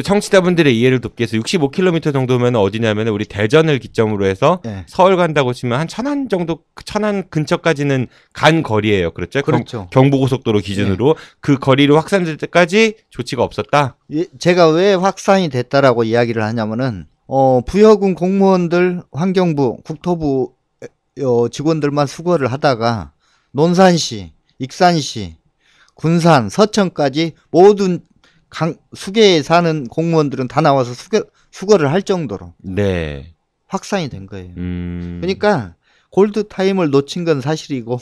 청취자분들의 이해를 돕기 위해서 육십오 킬로미터 정도면 어디냐면 우리 대전을 기점으로 해서 네. 서울 간다고 치면 한 천안 정도, 천안 근처까지는 간 거리예요. 그렇죠? 그렇죠. 경, 경부고속도로 기준으로 네. 그 거리로 확산될 때까지 조치가 없었다? 예, 제가 왜 확산이 됐다라고 이야기를 하냐면은 어, 부여군 공무원들, 환경부, 국토부 어, 직원들만 수거를 하다가 논산시, 익산시, 군산, 서천까지 모든 강, 수계에 사는 공무원들은 다 나와서 수거, 수거를 할 정도로 네. 확산이 된 거예요. 음. 그러니까 골드타임을 놓친 건 사실이고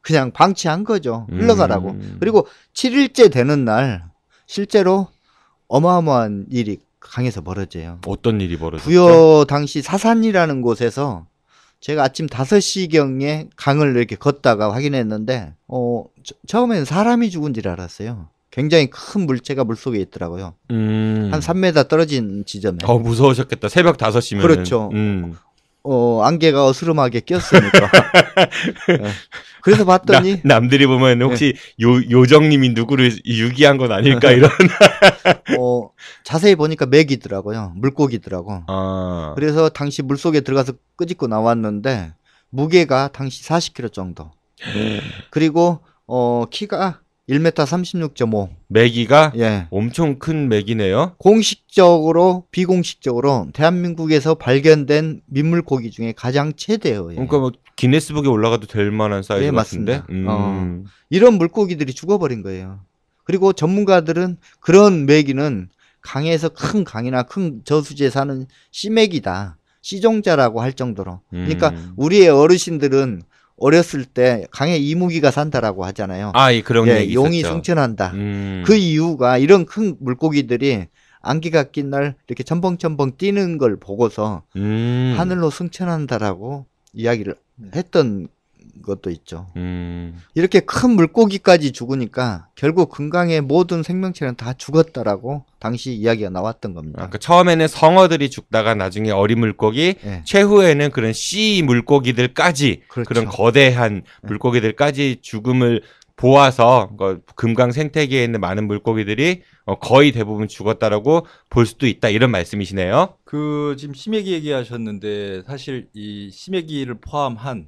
그냥 방치한 거죠. 흘러가라고. 음. 그리고 칠 일째 되는 날 실제로 어마어마한 일이 강에서 벌어져요. 어떤 일이 벌어졌죠? 부여 당시 사산이라는 곳에서 제가 아침 다섯 시경에 강을 이렇게 걷다가 확인했는데 어, 저, 처음에는 사람이 죽은 줄 알았어요. 굉장히 큰 물체가 물속에 있더라고요. 음. 한 삼 미터 떨어진 지점에. 어, 무서우셨겠다. 새벽 다섯 시면. 그렇죠. 음. 어, 안개가 어스름하게 꼈으니까. 네. 그래서 봤더니. 나, 남들이 보면 혹시 네. 요, 요정님이 누구를 유기한 건 아닐까 이런. 어, 자세히 보니까 맥이더라고요. 물고기더라고. 아. 그래서 당시 물속에 들어가서 끄집고 나왔는데 무게가 당시 사십 킬로그램 정도. 그리고 어, 키가 일 미터 삼십육 점 오. 메기가 예. 엄청 큰 메기네요. 공식적으로 비공식적으로 대한민국에서 발견된 민물고기 중에 가장 최대예요. 예. 그러니까 뭐 기네스북에 올라가도 될 만한 사이즈 예, 같은데. 음. 어, 이런 물고기들이 죽어버린 거예요. 그리고 전문가들은 그런 메기는 강에서 큰 강이나 큰 저수지에 사는 씨메기다. 씨종자라고 할 정도로. 음. 그러니까 우리의 어르신들은 어렸을 때 강에 이무기가 산다라고 하잖아요. 아, 예, 그런 예, 얘기 용이 있었죠. 승천한다. 음. 그 이유가 이런 큰 물고기들이 안개가 낀 날 이렇게 첨벙첨벙 뛰는 걸 보고서 음. 하늘로 승천한다라고 이야기를 했던 것도 있죠. 음. 이렇게 큰 물고기까지 죽으니까 결국 금강의 모든 생명체는 다 죽었다라고 당시 이야기가 나왔던 겁니다. 그러니까 처음에는 성어들이 죽다가 나중에 어린 물고기, 네. 최후에는 그런 씨 물고기들까지 그렇죠. 그런 거대한 물고기들까지 죽음을 보아서 금강 생태계에 있는 많은 물고기들이 거의 대부분 죽었다라고 볼 수도 있다 이런 말씀이시네요. 그 지금 심해기 얘기하셨는데 사실 이 심해기를 포함한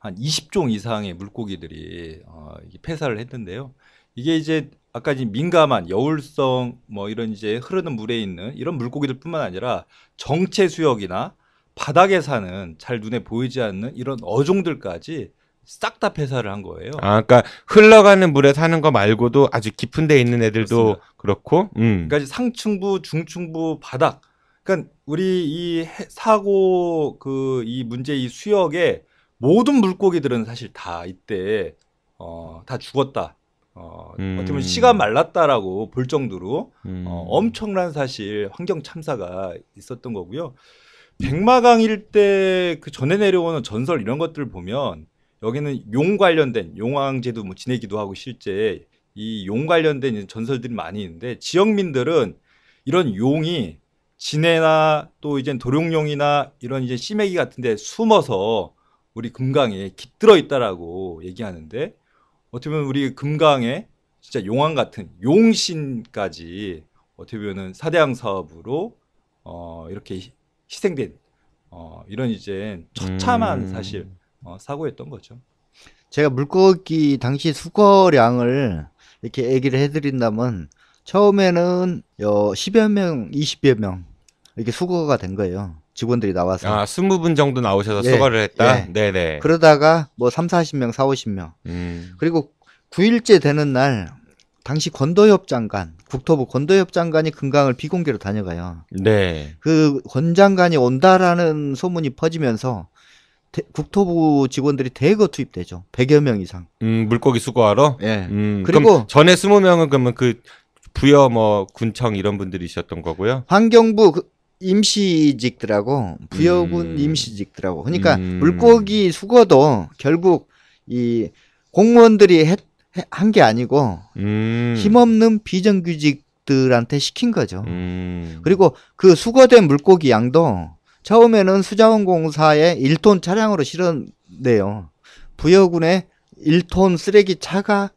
한 이십 종 이상의 물고기들이 어, 폐사를 했는데요. 이게 이제 아까 이제 민감한 여울성 뭐 이런 이제 흐르는 물에 있는 이런 물고기들뿐만 아니라 정체 수역이나 바닥에 사는 잘 눈에 보이지 않는 이런 어종들까지 싹 다 폐사를 한 거예요. 아, 그러니까 흘러가는 물에 사는 거 말고도 아주 깊은 데 있는 애들도 그렇습니다. 그렇고, 음. 그러니까 상층부, 중층부, 바닥. 그러니까 우리 이 사고 그 이 문제 이 수역에 모든 물고기들은 사실 다 이때 어, 다 죽었다. 어, 음. 어떻게 보면 씨가 말랐다라고 볼 정도로 음. 어, 엄청난 사실 환경 참사가 있었던 거고요. 백마강 일대 그 전에 내려오는 전설 이런 것들을 보면 여기는 용 관련된 용왕제도 뭐 지내기도 하고 실제 이 용 관련된 전설들이 많이 있는데 지역민들은 이런 용이 진해나 또 이제 도룡뇽이나 이런 이제 씨메기 같은데 숨어서 우리 금강에 깃들어 있다라고 얘기하는데 어떻게 보면 우리 금강에 진짜 용왕 같은 용신까지 어떻게 보면은 사대강 사업으로 어 이렇게 희생된 어 이런 이제 처참한 음. 사실 어 사고였던 거죠. 제가 물고기 당시 수거량을 이렇게 얘기를 해드린다면 처음에는 십여 명, 이십여 명 이렇게 수거가 된 거예요. 직원들이 나와서. 아, 이십 분 정도 나오셔서 예, 수거를 했다? 예. 네네. 그러다가 뭐 삼사십 명, 사오십 명. 음. 그리고 구 일째 되는 날, 당시 권도협 장관, 국토부 권도협 장관이 금강을 비공개로 다녀가요. 네. 그 권 장관이 온다라는 소문이 퍼지면서 대, 국토부 직원들이 대거 투입되죠. 백여 명 이상. 음, 물고기 수거하러? 예. 음, 그리고 전에 이십 명은 그러면 그 부여 뭐 군청 이런 분들이셨던 거고요. 환경부 그, 임시직들하고 부여군 음. 임시직들하고 그러니까 음. 물고기 수거도 결국 이 공무원들이 한 게 아니고 음. 힘없는 비정규직들한테 시킨 거죠. 음. 그리고 그 수거된 물고기 양도 처음에는 수자원공사의 일 톤 차량으로 실었네요. 부여군의 일 톤 쓰레기 차가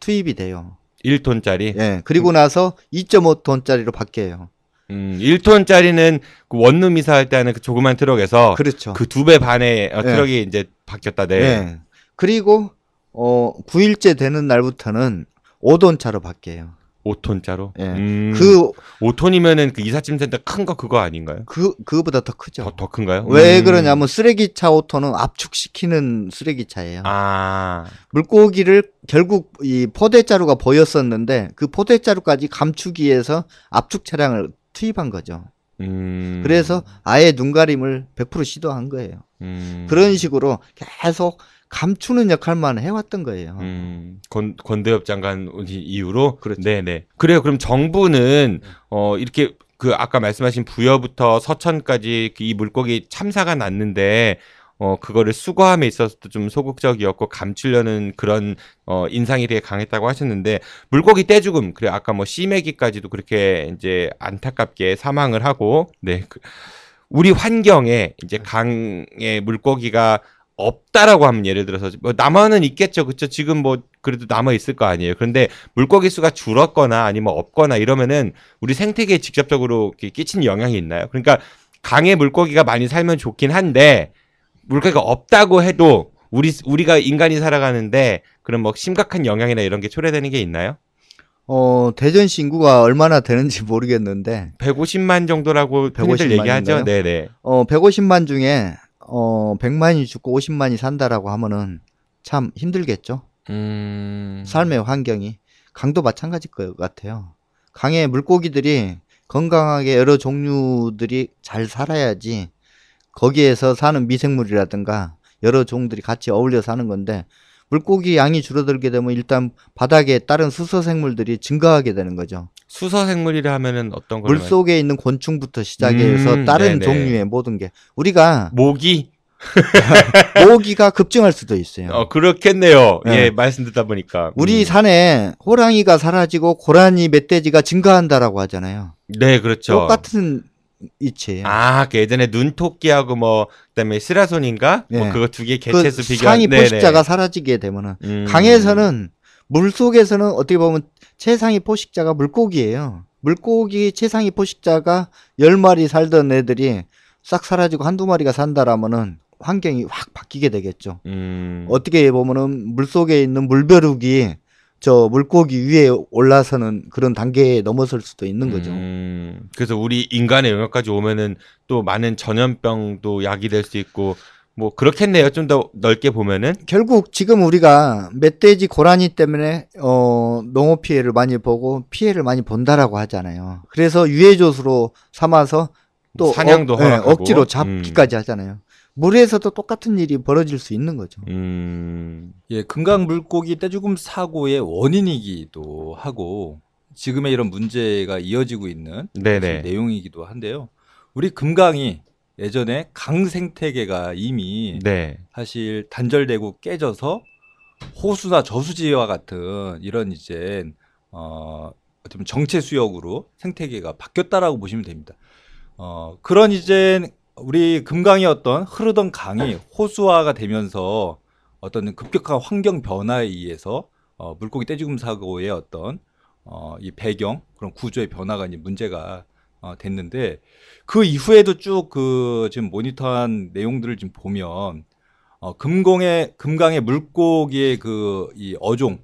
투입이 돼요. 일 톤짜리? 예. 그리고 음. 나서 이 점 오 톤짜리로 바뀌어요. 음, 일 톤짜리는 그 원룸 이사할 때 하는 그 조그만 트럭에서 그렇죠. 그 두 배 반의 어, 트럭이 네. 이제 바뀌었다. 네. 네. 그리고 어, 구 일째 되는 날부터는 오 톤 차로 바뀌어요. 오 톤 차로? 네. 음, 그 오 톤이면은 그 이삿짐센터 큰 거 그거 아닌가요? 그 그거보다 더 크죠. 더, 더 큰가요? 왜 음. 그러냐면 쓰레기차 오 톤은 압축시키는 쓰레기차예요. 아. 물고기를 결국 이 포대자루가 보였었는데 그 포대자루까지 감추기 위해서 압축 차량을 투입한 거죠. 음. 그래서 아예 눈가림을 백 퍼센트 시도한 거예요. 음. 그런 식으로 계속 감추는 역할만 해왔던 거예요. 음, 권, 권도협 장관 이후로? 그렇죠. 네네. 그래요. 그럼 정부는, 어, 이렇게, 그, 아까 말씀하신 부여부터 서천까지 이 물고기 참사가 났는데, 어, 그거를 수거함에 있어서도 좀 소극적이었고, 감추려는 그런, 어, 인상이 되게 강했다고 하셨는데, 물고기 떼죽음, 그래, 아까 뭐 씨매기까지도 그렇게 이제 안타깝게 사망을 하고, 네. 그, 우리 환경에 이제 강에 물고기가 없다라고 하면 예를 들어서 뭐 남아는 있겠죠, 그렇죠? 지금 뭐 그래도 남아 있을 거 아니에요. 그런데 물고기 수가 줄었거나 아니면 없거나 이러면은 우리 생태계에 직접적으로 끼치는 영향이 있나요? 그러니까 강에 물고기가 많이 살면 좋긴 한데 물고기가 없다고 해도 우리 우리가 인간이 살아가는데 그런 뭐 심각한 영향이나 이런 게 초래되는 게 있나요? 어, 대전시 인구가 얼마나 되는지 모르겠는데 백오십만 정도라고 흔히들 얘기하죠. 네네. 어, 백오십만 중에 어, 백만이 죽고 오십만이 산다라고 하면은 참 힘들겠죠. 음... 삶의 환경이. 강도 마찬가지일 것 같아요. 강에 물고기들이 건강하게 여러 종류들이 잘 살아야지 거기에서 사는 미생물이라든가 여러 종들이 같이 어울려 사는 건데 물고기 양이 줄어들게 되면 일단 바닥에 다른 수서생물들이 증가하게 되는 거죠. 수서생물이라 하면은 어떤 거예요? 물속에 있는 곤충부터 시작해서 음, 다른 네네. 종류의 모든 게. 우리가 모기? 모기가 급증할 수도 있어요. 어, 그렇겠네요. 네. 예, 말씀 듣다 보니까. 우리 음. 산에 호랑이가 사라지고 고라니, 멧돼지가 증가한다라고 하잖아요. 네, 그렇죠. 똑같은 이치예요. 아, 그 예전에 눈토끼하고 뭐 그다음에 쓰라손인가? 네. 뭐 그거 두 개 개체수 그 비교한 상위 포식자가 사라지게 되면은 음. 강에서는 물속에서는 어떻게 보면 최상위 포식자가 물고기예요. 물고기 최상위 포식자가 열 마리 살던 애들이 싹 사라지고 한두 마리가 산다라면은 환경이 확 바뀌게 되겠죠. 음. 어떻게 보면은 물속에 있는 물벼룩이 저 물고기 위에 올라서는 그런 단계에 넘어설 수도 있는 거죠. 음, 그래서 우리 인간의 영역까지 오면은 또 많은 전염병도 약이 될 수 있고 뭐 그렇겠네요. 좀 더 넓게 보면은 결국 지금 우리가 멧돼지, 고라니 때문에 어, 농업 피해를 많이 보고 피해를 많이 본다라고 하잖아요. 그래서 유해조수로 삼아서 또 사냥도 어, 네, 억지로 잡기까지 음. 하잖아요. 물에서도 똑같은 일이 벌어질 수 있는 거죠. 음... 예, 금강 물고기 떼죽음 사고의 원인이기도 하고 지금의 이런 문제가 이어지고 있는 내용이기도 한데요. 우리 금강이 예전에 강 생태계가 이미 네. 사실 단절되고 깨져서 호수나 저수지와 같은 이런 이제 어, 어떻게 보면 정체 수역으로 생태계가 바뀌었다라고 보시면 됩니다. 어, 그런 이제 우리 금강의 어떤 흐르던 강이 호수화가 되면서 어떤 급격한 환경 변화에 의해서 어, 물고기 떼죽음 사고의 어떤 어, 이 배경 그런 구조의 변화가 이제 문제가 어, 됐는데 그 이후에도 쭉 그 지금 모니터한 내용들을 지금 보면 어, 금공의 금강의 물고기의 그 이 어종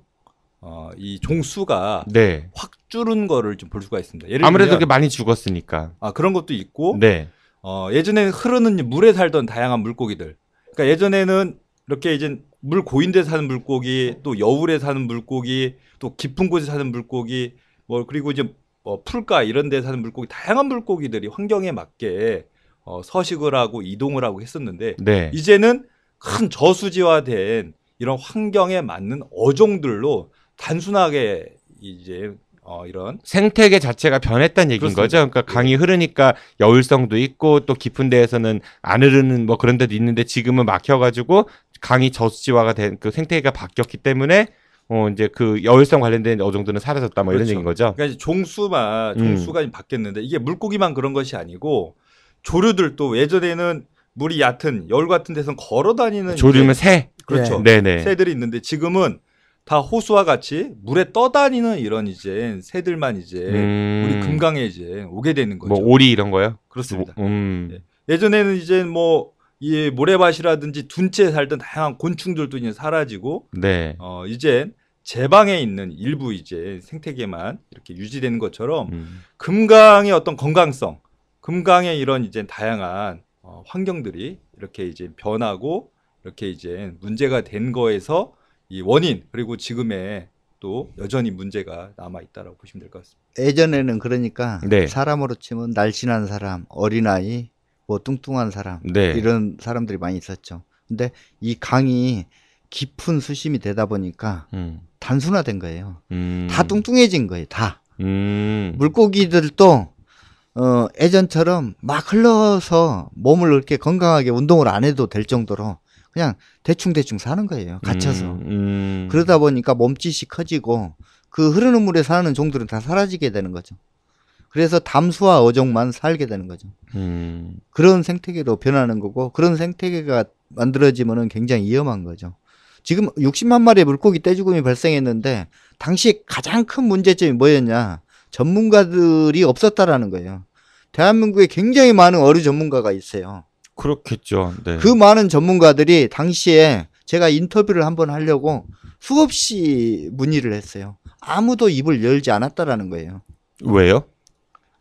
어, 이 종수가 네. 확 줄은 거를 좀 볼 수가 있습니다. 예를 아무래도 들면, 많이 죽었으니까 아 그런 것도 있고. 네. 어, 예전에는 흐르는 물에 살던 다양한 물고기들. 그러니까 예전에는 이렇게 이제 물 고인 데 사는 물고기, 또 여울에 사는 물고기, 또 깊은 곳에 사는 물고기, 뭐 그리고 이제 뭐 풀가 이런 데 사는 물고기, 다양한 물고기들이 환경에 맞게 어, 서식을 하고 이동을 하고 했었는데 네. 이제는 큰 저수지화된 이런 환경에 맞는 어종들로 단순하게 이제 어, 이런 생태계 자체가 변했다는 얘기인 그렇습니다. 거죠. 그러니까 강이 흐르니까 여울성도 있고 또 깊은 데에서는 안 흐르는 뭐 그런 데도 있는데 지금은 막혀가지고 강이 저수지화가 된 그 생태계가 바뀌었기 때문에 어 이제 그 여울성 관련된 어종들은 사라졌다 뭐 그렇죠. 이런 얘기인 거죠. 그러니까 이제 종수만 종수가 음. 바뀌었는데 이게 물고기만 그런 것이 아니고 조류들도 예전에는 물이 얕은 여울 같은 데서 걸어 다니는 조류면 새 그렇죠. 네. 네네. 새들이 있는데 지금은 다 호수와 같이 물에 떠다니는 이런 이제 새들만 이제 음... 우리 금강에 이제 오게 되는 거죠. 뭐 오리 이런 거요? 그렇습니다. 오, 음... 예전에는 이제 뭐 이 모래밭이라든지 둔치에 살던 다양한 곤충들도 이제 사라지고, 네. 어 이제 제방에 있는 일부 이제 생태계만 이렇게 유지되는 것처럼 음... 금강의 어떤 건강성, 금강의 이런 이제 다양한 어, 환경들이 이렇게 이제 변하고 이렇게 이제 문제가 된 거에서 이 원인 그리고 지금의 또 여전히 문제가 남아 있다라고 보시면 될 것 같습니다. 예전에는 그러니까 네. 사람으로 치면 날씬한 사람, 어린아이, 뭐 뚱뚱한 사람 네. 이런 사람들이 많이 있었죠. 근데 이 강이 깊은 수심이 되다 보니까 음. 단순화된 거예요. 음. 다 뚱뚱해진 거예요. 다. 음. 물고기들도 어, 예전처럼 막 흘러서 몸을 그렇게 건강하게 운동을 안 해도 될 정도로 그냥 대충대충 사는 거예요. 갇혀서. 음. 음. 그러다 보니까 몸짓이 커지고 그 흐르는 물에 사는 종들은 다 사라지게 되는 거죠. 그래서 담수화 어종만 살게 되는 거죠. 음. 그런 생태계로 변하는 거고, 그런 생태계가 만들어지면은 굉장히 위험한 거죠. 지금 육십만 마리의 물고기 떼죽음이 발생했는데 당시 가장 큰 문제점이 뭐였냐? 전문가들이 없었다라는 거예요. 대한민국에 굉장히 많은 어류 전문가가 있어요. 그렇겠죠. 네. 그 많은 전문가들이 당시에 제가 인터뷰를 한번 하려고 수없이 문의를 했어요. 아무도 입을 열지 않았다라는 거예요. 왜요?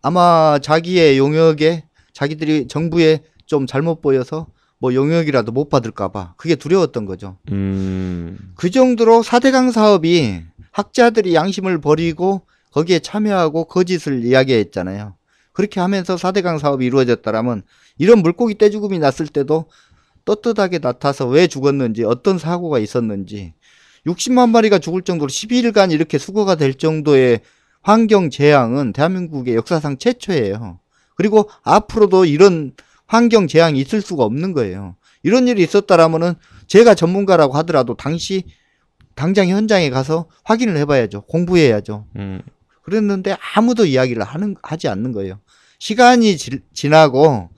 아마 자기의 용역에 자기들이 정부에 좀 잘못 보여서 뭐 용역이라도 못 받을까 봐 그게 두려웠던 거죠. 음... 그 정도로 사 대강 사업이 학자들이 양심을 버리고 거기에 참여하고 거짓을 이야기했잖아요. 그렇게 하면서 사 대강 사업이 이루어졌다라면 이런 물고기 떼죽음이 났을 때도 떳떳하게 나타서 왜 죽었는지 어떤 사고가 있었는지 육십만 마리가 죽을 정도로 십이 일간 이렇게 수거가 될 정도의 환경 재앙은 대한민국의 역사상 최초예요. 그리고 앞으로도 이런 환경 재앙이 있을 수가 없는 거예요. 이런 일이 있었다라면은 제가 전문가라고 하더라도 당시 당장 현장에 가서 확인을 해봐야죠. 공부해야죠. 음. 그랬는데 아무도 이야기를 하는, 하지 않는 거예요. 시간이 지, 지나고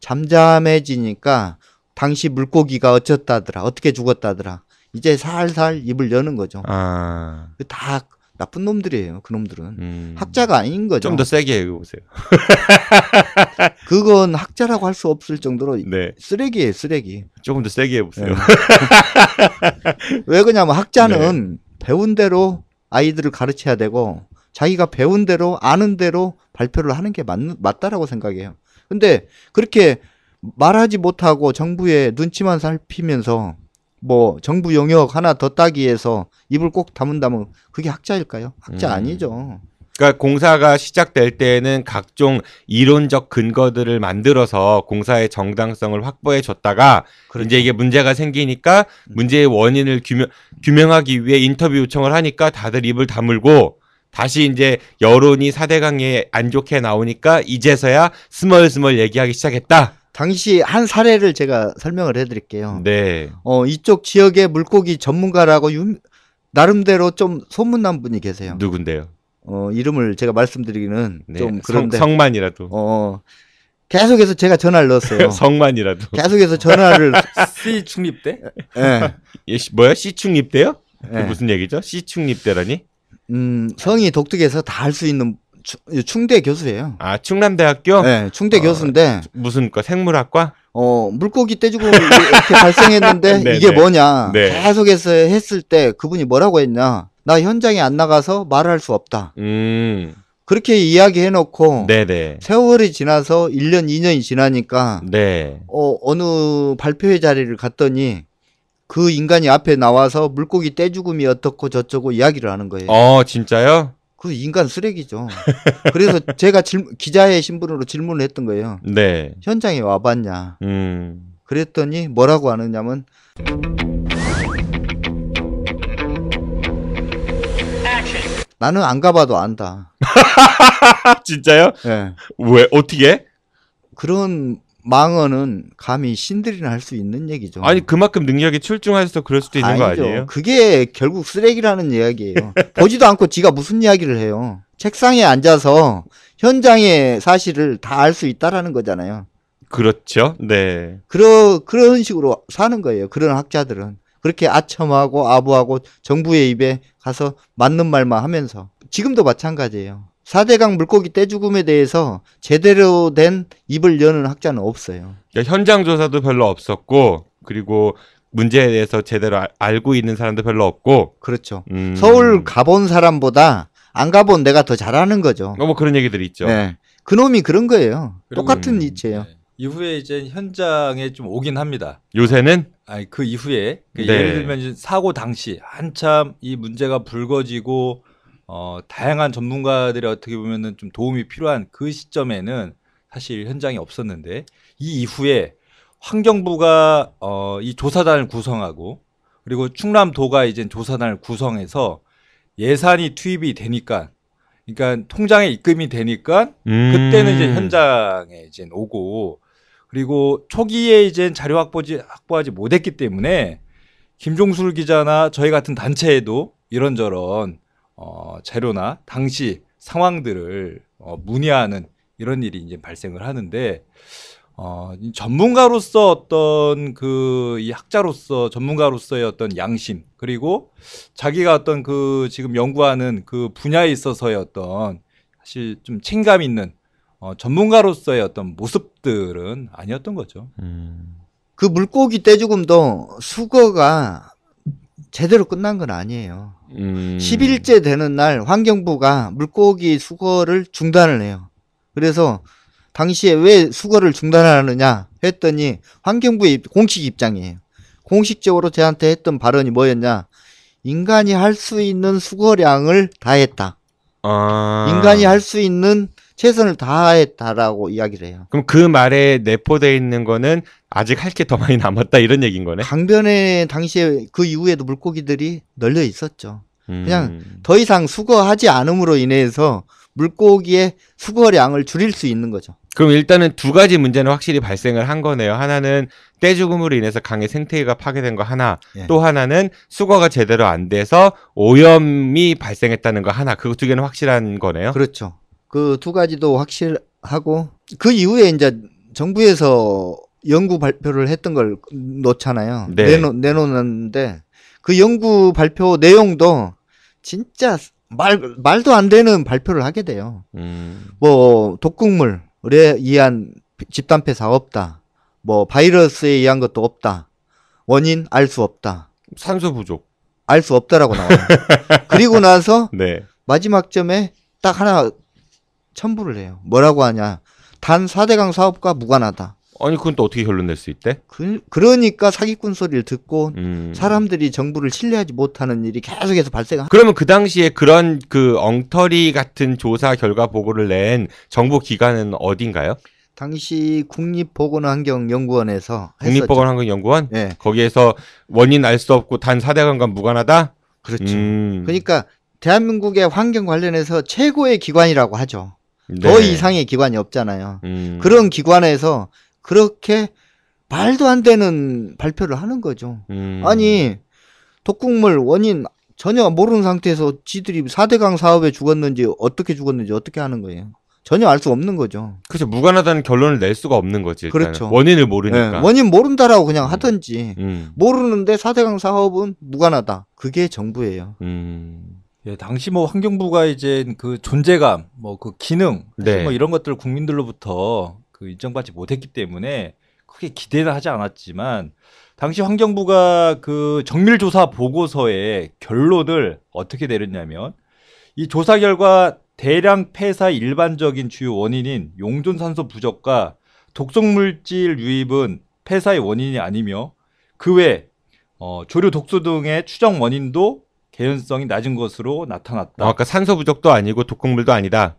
잠잠해지니까 당시 물고기가 어쩌다더라, 어떻게 죽었다더라. 이제 살살 입을 여는 거죠. 아... 다 나쁜 놈들이에요. 그 놈들은. 음... 학자가 아닌 거죠. 좀 더 세게 읽어보세요. 그건 학자라고 할 수 없을 정도로 네. 쓰레기예요. 쓰레기. 조금 더 세게 해보세요. 네. 왜 그러냐면 학자는 네. 배운 대로 아이들을 가르쳐야 되고 자기가 배운 대로 아는 대로 발표를 하는 게 맞, 맞다라고 생각해요. 근데 그렇게 말하지 못하고 정부의 눈치만 살피면서 뭐 정부 용역 하나 더 따기 위해서 입을 꼭 다문다면 그게 학자일까요? 학자 음. 아니죠. 그러니까 공사가 시작될 때에는 각종 이론적 근거들을 만들어서 공사의 정당성을 확보해 줬다가 그렇죠. 이제 이게 문제가 생기니까 문제의 원인을 규명, 규명하기 위해 인터뷰 요청을 하니까 다들 입을 다물고 다시 이제 여론이 사 대강에 안 좋게 나오니까 이제서야 스멀스멀 얘기하기 시작했다. 당시 한 사례를 제가 설명을 해드릴게요. 네. 어, 이쪽 지역의 물고기 전문가라고 유... 나름대로 좀 소문난 분이 계세요. 누군데요? 어, 이름을 제가 말씀드리기는 네. 좀 그런데 성, 성만이라도. 어, 계속해서 제가 전화를 넣었어요. 성만이라도. 계속해서 전화를 C 중립대? 네. 예, 뭐야? C 중립대요? 네. 무슨 얘기죠? C 중립대라니? 음, 성이 독특해서 다 할 수 있는. 충대 교수예요. 아, 충남대학교? 네, 충대 어, 교수인데 무슨 거 생물학과? 어, 물고기 떼죽음이 이렇게 발생했는데 이게 뭐냐? 네. 계속해서 했을 때 그분이 뭐라고 했냐? 나 현장에 안 나가서 말할 수 없다. 음. 그렇게 이야기해놓고 네네. 세월이 지나서 일 년, 이 년이 지나니까 네. 어, 어느 발표회 자리를 갔더니 그 인간이 앞에 나와서 물고기 떼죽음이 어떻고 저쩌고 이야기를 하는 거예요. 어, 진짜요? 그 인간 쓰레기죠. 그래서 제가 질문, 기자의 신분으로 질문을 했던 거예요. 네. 현장에 와봤냐. 음. 그랬더니 뭐라고 하느냐면 나는 안 가봐도 안다. 진짜요? 네. 왜? 어떻게? 그런 망언은 감히 신들이나 할 수 있는 얘기죠. 아니 그만큼 능력이 출중하셔서 그럴 수도 있는 아니죠. 거 아니에요? 그게 결국 쓰레기라는 이야기예요. 보지도 않고 지가 무슨 이야기를 해요. 책상에 앉아서 현장의 사실을 다 알 수 있다라는 거잖아요. 그렇죠. 네. 그러, 그런 식으로 사는 거예요. 그런 학자들은. 그렇게 아첨하고 아부하고 정부의 입에 가서 맞는 말만 하면서. 지금도 마찬가지예요. 사 대강 물고기 떼죽음에 대해서 제대로 된 입을 여는 학자는 없어요. 그러니까 현장 조사도 별로 없었고 그리고 문제에 대해서 제대로 아, 알고 있는 사람도 별로 없고 그렇죠. 음. 서울 가본 사람보다 안 가본 내가 더 잘하는 거죠. 어, 뭐 그런 얘기들이 있죠. 네. 그놈이 그런 거예요. 똑같은 음. 이치예요. 네. 이후에 이제 현장에 좀 오긴 합니다. 요새는? 아니 그 이후에 그러니까 네. 예를 들면 사고 당시 한참 이 문제가 불거지고 어, 다양한 전문가들의 어떻게 보면은 좀 도움이 필요한 그 시점에는 사실 현장이 없었는데, 이 이후에 환경부가 어, 이 조사단을 구성하고, 그리고 충남도가 이제 조사단을 구성해서 예산이 투입이 되니까, 그러니까 통장에 입금이 되니까 음. 그때는 이제 현장에 이제 오고, 그리고 초기에 이제 자료 확보지 확보하지 못했기 때문에 김종술 기자나 저희 같은 단체에도 이런저런 어, 자료나 당시 상황들을 어, 문의하는 이런 일이 이제 발생을 하는데, 어, 전문가로서 어떤 그 이 학자로서 전문가로서의 어떤 양심, 그리고 자기가 어떤 그 지금 연구하는 그 분야에 있어서의 어떤 사실 좀 책임감 있는 어, 전문가로서의 어떤 모습들은 아니었던 거죠. 음. 그 물고기 떼죽음도 수거가 제대로 끝난 건 아니에요. 음. 십일째 되는 날 환경부가 물고기 수거를 중단을 해요. 그래서 당시에 왜 수거를 중단하느냐 했더니 환경부의 공식 입장이에요. 공식적으로 저한테 했던 발언이 뭐였냐. 인간이 할 수 있는 수거량을 다 했다. 아... 인간이 할 수 있는 최선을 다했다라고 이야기를 해요. 그럼 그 말에 내포되어 있는 거는 아직 할 게 더 많이 남았다 이런 얘기인 거네. 강변에 당시에 그 이후에도 물고기들이 널려 있었죠. 음... 그냥 더 이상 수거하지 않음으로 인해서 물고기의 수거량을 줄일 수 있는 거죠. 그럼 일단은 두 가지 문제는 확실히 발생을 한 거네요. 하나는 떼죽음으로 인해서 강의 생태계가 파괴된 거 하나, 예. 또 하나는 수거가 제대로 안 돼서 오염이 발생했다는 거 하나. 그 두 개는 확실한 거네요. 그렇죠. 그 두 가지도 확실하고, 그 이후에 이제 정부에서 연구 발표를 했던 걸 놓잖아요. 네. 내놓, 내놓는데 그 연구 발표 내용도 진짜 말, 말도 안 되는 발표를 하게 돼요. 음. 뭐, 독극물에 의한 집단 폐사 없다. 뭐, 바이러스에 의한 것도 없다. 원인 알 수 없다. 산소 부족. 알 수 없다라고 나와요. 그리고 나서 네. 마지막 점에 딱 하나 첨부를 해요. 뭐라고 하냐. 단 사 대강 사업과 무관하다. 아니, 그건 또 어떻게 결론 낼 수 있대? 그, 그러니까 사기꾼 소리를 듣고 음. 사람들이 정부를 신뢰하지 못하는 일이 계속해서 발생하고. 그러면 그 당시에 그런 그 엉터리 같은 조사 결과 보고를 낸 정부 기관은 어딘가요? 당시 국립보건환경연구원에서 국립보건환경연구원? 네. 거기에서 원인 알 수 없고 단 사 대강과 무관하다? 그렇죠. 음. 그러니까 대한민국의 환경 관련해서 최고의 기관이라고 하죠. 네. 더 이상의 기관이 없잖아요. 음. 그런 기관에서 그렇게 말도 안 되는 발표를 하는 거죠. 음. 아니, 독극물 원인 전혀 모르는 상태에서 지들이 사 대강 사업에 죽었는지 어떻게 죽었는지 어떻게 하는 거예요. 전혀 알 수 없는 거죠. 그렇죠. 무관하다는 결론을 낼 수가 없는 거지. 일단은. 그렇죠. 원인을 모르니까. 네, 원인 모른다라고 그냥 하든지. 음. 모르는데 사 대강 사업은 무관하다. 그게 정부예요. 음. 예, 당시 뭐 환경부가 이제 그 존재감, 뭐 그 기능, 네. 뭐 이런 것들을 국민들로부터 그 인정받지 못했기 때문에 크게 기대는 하지 않았지만, 당시 환경부가 그 정밀조사 보고서의 결론을 어떻게 내렸냐면, 이 조사 결과 대량 폐사의 일반적인 주요 원인인 용존산소 부족과 독성물질 유입은 폐사의 원인이 아니며, 그 외 어, 조류 독소 등의 추정 원인도 개연성이 낮은 것으로 나타났다. 어, 아까 산소 부족도 아니고 독극물도 아니다.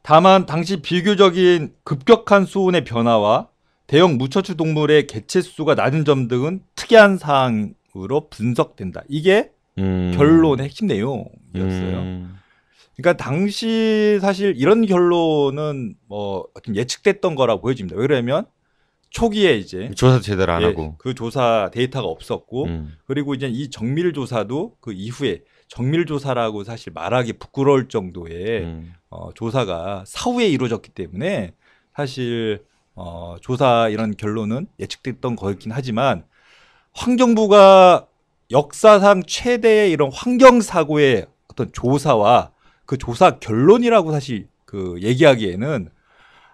다만 당시 비교적인 급격한 수온의 변화와 대형 무척추 동물의 개체수가 낮은 점 등은 특이한 사항으로 분석된다. 이게 음. 결론의 핵심 내용이었어요. 음. 그러니까 당시 사실 이런 결론은 뭐 예측됐던 거라고 보여집니다. 왜냐면 초기에 이제 조사도 제대로 안 예, 하고 그 조사 데이터가 없었고 음. 그리고 이제 이 정밀 조사도 그 이후에 정밀 조사라고 사실 말하기 부끄러울 정도의 음. 어, 조사가 사후에 이루어졌기 때문에 사실 어, 조사 이런 결론은 예측됐던 거였긴 하지만, 환경부가 역사상 최대의 이런 환경 사고의 어떤 조사와 그 조사 결론이라고 사실 그 얘기하기에는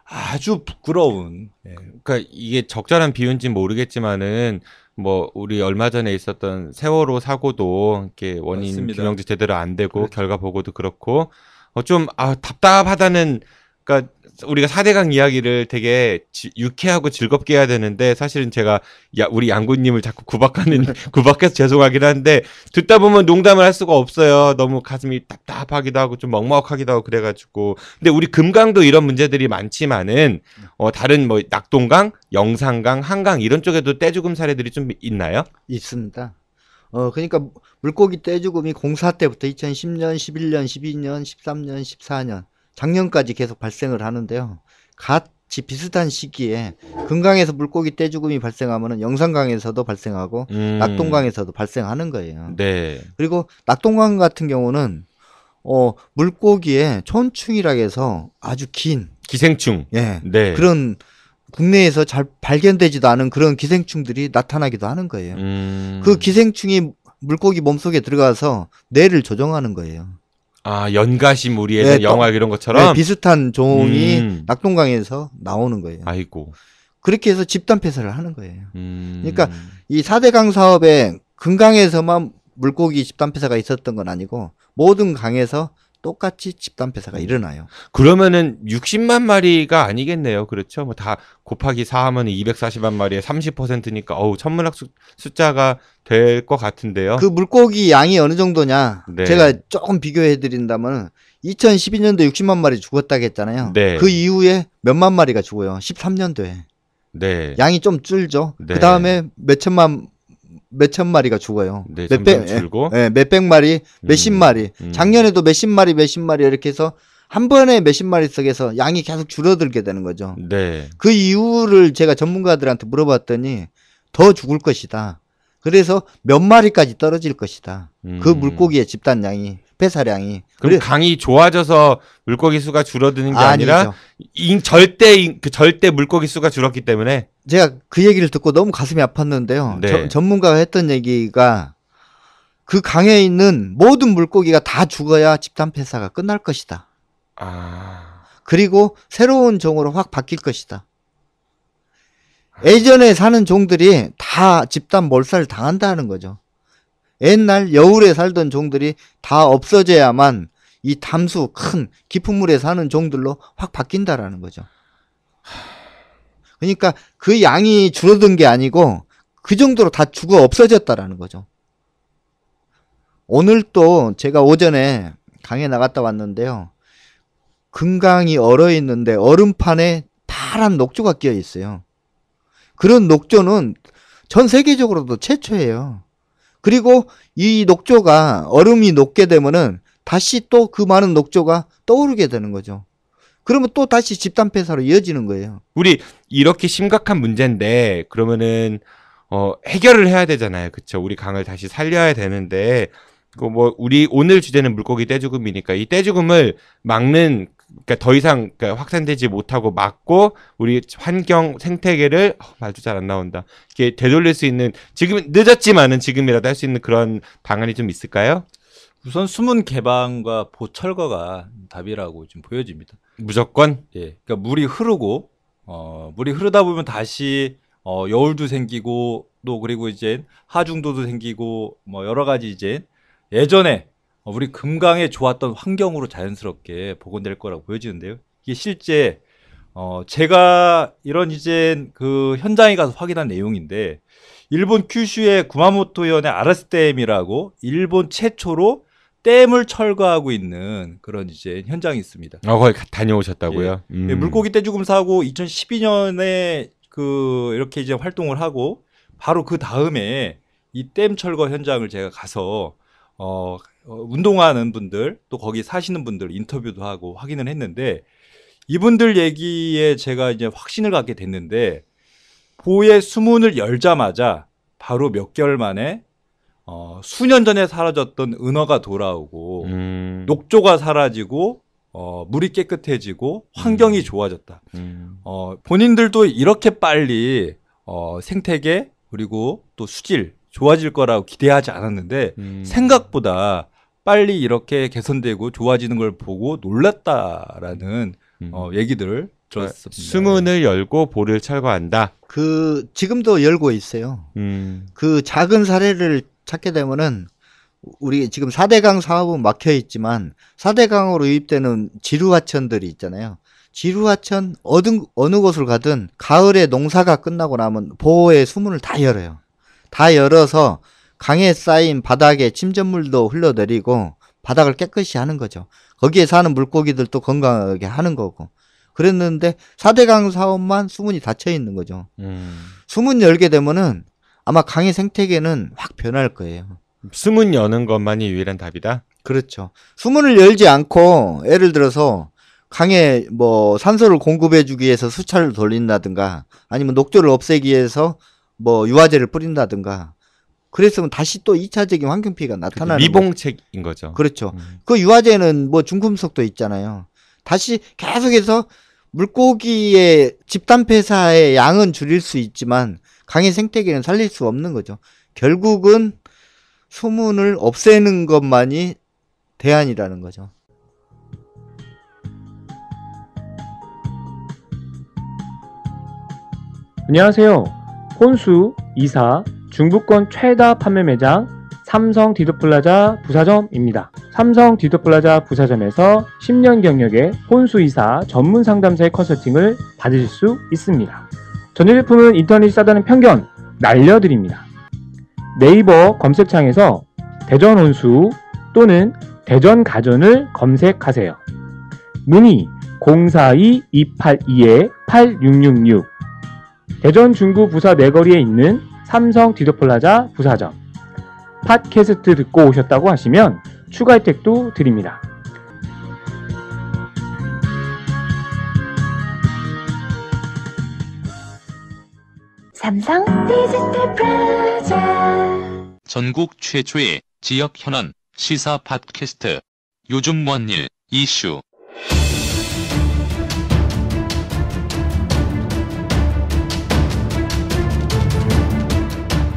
아주 부끄러운. 예. 그러니까 이게 적절한 비유인지는 모르겠지만은. 뭐 우리 얼마 전에 있었던 세월호 사고도 이렇게 원인 맞습니다. 규명도 제대로 안 되고 그렇죠. 결과 보고도 그렇고 어 좀 아 답답하다는, 그러니까 우리가 사 대강 이야기를 되게 지, 유쾌하고 즐겁게 해야 되는데 사실은 제가 야, 우리 양구님을 자꾸 구박하는 구박해서 죄송하긴 한데 듣다 보면 농담을 할 수가 없어요. 너무 가슴이 답답하기도 하고 좀 먹먹하기도 하고 그래가지고. 근데 우리 금강도 이런 문제들이 많지만은 어, 다른 뭐 낙동강, 영산강, 한강 이런 쪽에도 떼죽음 사례들이 좀 있나요? 있습니다. 어, 그러니까 물고기 떼죽음이 공사 때부터 이천십 년, 십일 년, 십이 년, 십삼 년, 십사 년 작년까지 계속 발생을 하는데요. 같이 비슷한 시기에 금강에서 물고기 떼죽음이 발생하면 영산강에서도 발생하고 음. 낙동강에서도 발생하는 거예요. 네. 그리고 낙동강 같은 경우는 어, 물고기에 촌충이라 해서 아주 긴 기생충. 예. 네. 그런 국내에서 잘 발견되지도 않은 그런 기생충들이 나타나기도 하는 거예요. 음... 그 기생충이 물고기 몸속에 들어가서 뇌를 조종하는 거예요. 아, 연가심 우리에서 네, 영화 이런 것처럼? 네, 비슷한 종이 음... 낙동강에서 나오는 거예요. 아이고. 그렇게 해서 집단 폐사를 하는 거예요. 음... 그러니까 이 사 대강 사업에 금강에서만 물고기 집단 폐사가 있었던 건 아니고 모든 강에서 똑같이 집단 폐사가 일어나요. 그러면은 육십만 마리가 아니겠네요. 그렇죠? 뭐 다 곱하기 사 하면 이백사십만 마리에 삼십 퍼센트니까 어우 천문학 수, 숫자가 될 것 같은데요. 그 물고기 양이 어느 정도냐? 네. 제가 조금 비교해 드린다면 이천십이 년도에 육십만 마리 죽었다고 했잖아요. 네. 그 이후에 몇만 마리가 죽어요. 십삼 년도에. 네. 양이 좀 줄죠. 네. 그다음에 몇천만 몇천 마리가 죽어요. 네, 몇백 줄고, 예, 몇백 마리, 몇십 음, 마리. 음. 작년에도 몇십 마리, 몇십 마리 이렇게 해서 한 번에 몇십 마리 속에서 양이 계속 줄어들게 되는 거죠. 네. 그 이유를 제가 전문가들한테 물어봤더니 더 죽을 것이다. 그래서 몇 마리까지 떨어질 것이다. 음. 그 물고기의 집단량이, 폐사량이. 그럼 그래... 강이 좋아져서 물고기 수가 줄어드는 게 아, 아니라 인, 절대 인, 그 절대 물고기 수가 줄었기 때문에. 제가 그 얘기를 듣고 너무 가슴이 아팠는데요. 네. 저, 전문가가 했던 얘기가 그 강에 있는 모든 물고기가 다 죽어야 집단 폐사가 끝날 것이다. 아. 그리고 새로운 종으로 확 바뀔 것이다. 예전에 사는 종들이 다 집단 몰살 당한다는 거죠. 옛날 여울에 살던 종들이 다 없어져야만 이 담수 큰 깊은 물에 사는 종들로 확 바뀐다라는 거죠. 그러니까 그 양이 줄어든 게 아니고 그 정도로 다 죽어 없어졌다라는 거죠. 오늘 또 제가 오전에 강에 나갔다 왔는데요. 금강이 얼어 있는데 얼음판에 파란 녹조가 끼어 있어요. 그런 녹조는 전 세계적으로도 최초예요. 그리고 이 녹조가 얼음이 녹게 되면은 다시 또 그 많은 녹조가 떠오르게 되는 거죠. 그러면 또 다시 집단 폐사로 이어지는 거예요. 우리 이렇게 심각한 문제인데 그러면은 어 해결을 해야 되잖아요. 그렇죠? 우리 강을 다시 살려야 되는데 그 뭐 우리 오늘 주제는 물고기 떼죽음이니까 이 떼죽음을 막는 그러니까 더 이상 그러니까 확산되지 못하고 막고 우리 환경 생태계를 어, 말도 잘 안 나온다. 이렇게 되돌릴 수 있는 지금 늦었지만은 지금이라도 할 수 있는 그런 방안이 좀 있을까요? 우선 수문 개방과 보철거가 답이라고 지금 보여집니다. 무조건? 예. 그러니까 물이 흐르고 어, 물이 흐르다 보면 다시 어, 여울도 생기고 또 그리고 이제 하중도도 생기고 뭐 여러 가지 이제 예전에 우리 금강에 좋았던 환경으로 자연스럽게 복원될 거라고 보여지는데요. 이게 실제, 어, 제가 이런 이제 그 현장에 가서 확인한 내용인데, 일본 큐슈의 구마모토현의 아라스댐이라고 일본 최초로 댐을 철거하고 있는 그런 이제 현장이 있습니다. 아, 어, 거기 다녀오셨다고요? 예. 음. 예, 물고기 떼죽음 사고 이천십이 년에 그 이렇게 이제 활동을 하고, 바로 그 다음에 이 댐 철거 현장을 제가 가서, 어, 운동하는 분들 또 거기 사시는 분들 인터뷰도 하고 확인을 했는데 이분들 얘기에 제가 이제 확신을 갖게 됐는데 보의 수문을 열자마자 바로 몇 개월 만에 어, 수년 전에 사라졌던 은어가 돌아오고 음. 녹조가 사라지고 어, 물이 깨끗해지고 환경이 음. 좋아졌다. 음. 어, 본인들도 이렇게 빨리 어, 생태계 그리고 또 수질 좋아질 거라고 기대하지 않았는데 음. 생각보다 빨리 이렇게 개선되고 좋아지는 걸 보고 놀랐다라는 음. 어, 얘기들을 들었습니다. 수문을 열고 보를 철거한다. 그 지금도 열고 있어요. 음. 그 작은 사례를 찾게 되면은 우리 지금 사 대강 사업은 막혀 있지만 사 대강으로 유입되는 지류하천들이 있잖아요. 지루하천 어느, 어느 곳을 가든 가을에 농사가 끝나고 나면 보호의 수문을 다 열어요. 다 열어서 강에 쌓인 바닥에 침전물도 흘러내리고 바닥을 깨끗이 하는 거죠. 거기에 사는 물고기들도 건강하게 하는 거고. 그랬는데 사 대강 사업만 수문이 닫혀 있는 거죠. 음. 수문 열게 되면은 아마 강의 생태계는 확 변할 거예요. 수문 여는 것만이 유일한 답이다? 그렇죠. 수문을 열지 않고 예를 들어서 강에 뭐 산소를 공급해 주기 위해서 수차를 돌린다든가 아니면 녹조를 없애기 위해서 뭐 유화제를 뿌린다든가 그랬으면 다시 또 이 차적인 환경 피해가 나타나는 미봉책인 거죠. 그렇죠. 음. 그 유화제는 뭐 중금속도 있잖아요. 다시 계속해서 물고기의 집단 폐사의 양은 줄일 수 있지만 강의 생태계는 살릴 수 없는 거죠. 결국은 수문을 없애는 것만이 대안이라는 거죠. 안녕하세요. 혼수, 이사, 중부권 최다 판매 매장 삼성 디도플라자 부사점입니다. 삼성 디도플라자 부사점에서 십 년 경력의 혼수 이사 전문 상담사의 컨설팅을 받으실 수 있습니다. 전자 제품은 인터넷이 싸다는 편견 날려드립니다. 네이버 검색창에서 대전 혼수 또는 대전 가전을 검색하세요. 문의 공사이 이팔이 팔육육육 대전 중구 부사 내거리에 있는 삼성 디도플라자 부사점 팟캐스트 듣고 오셨다고 하시면 추가 혜택도 드립니다. 삼성 디지털 프로젝트 전국 최초의 지역 현안 시사 팟캐스트 요즘 뭔일 이슈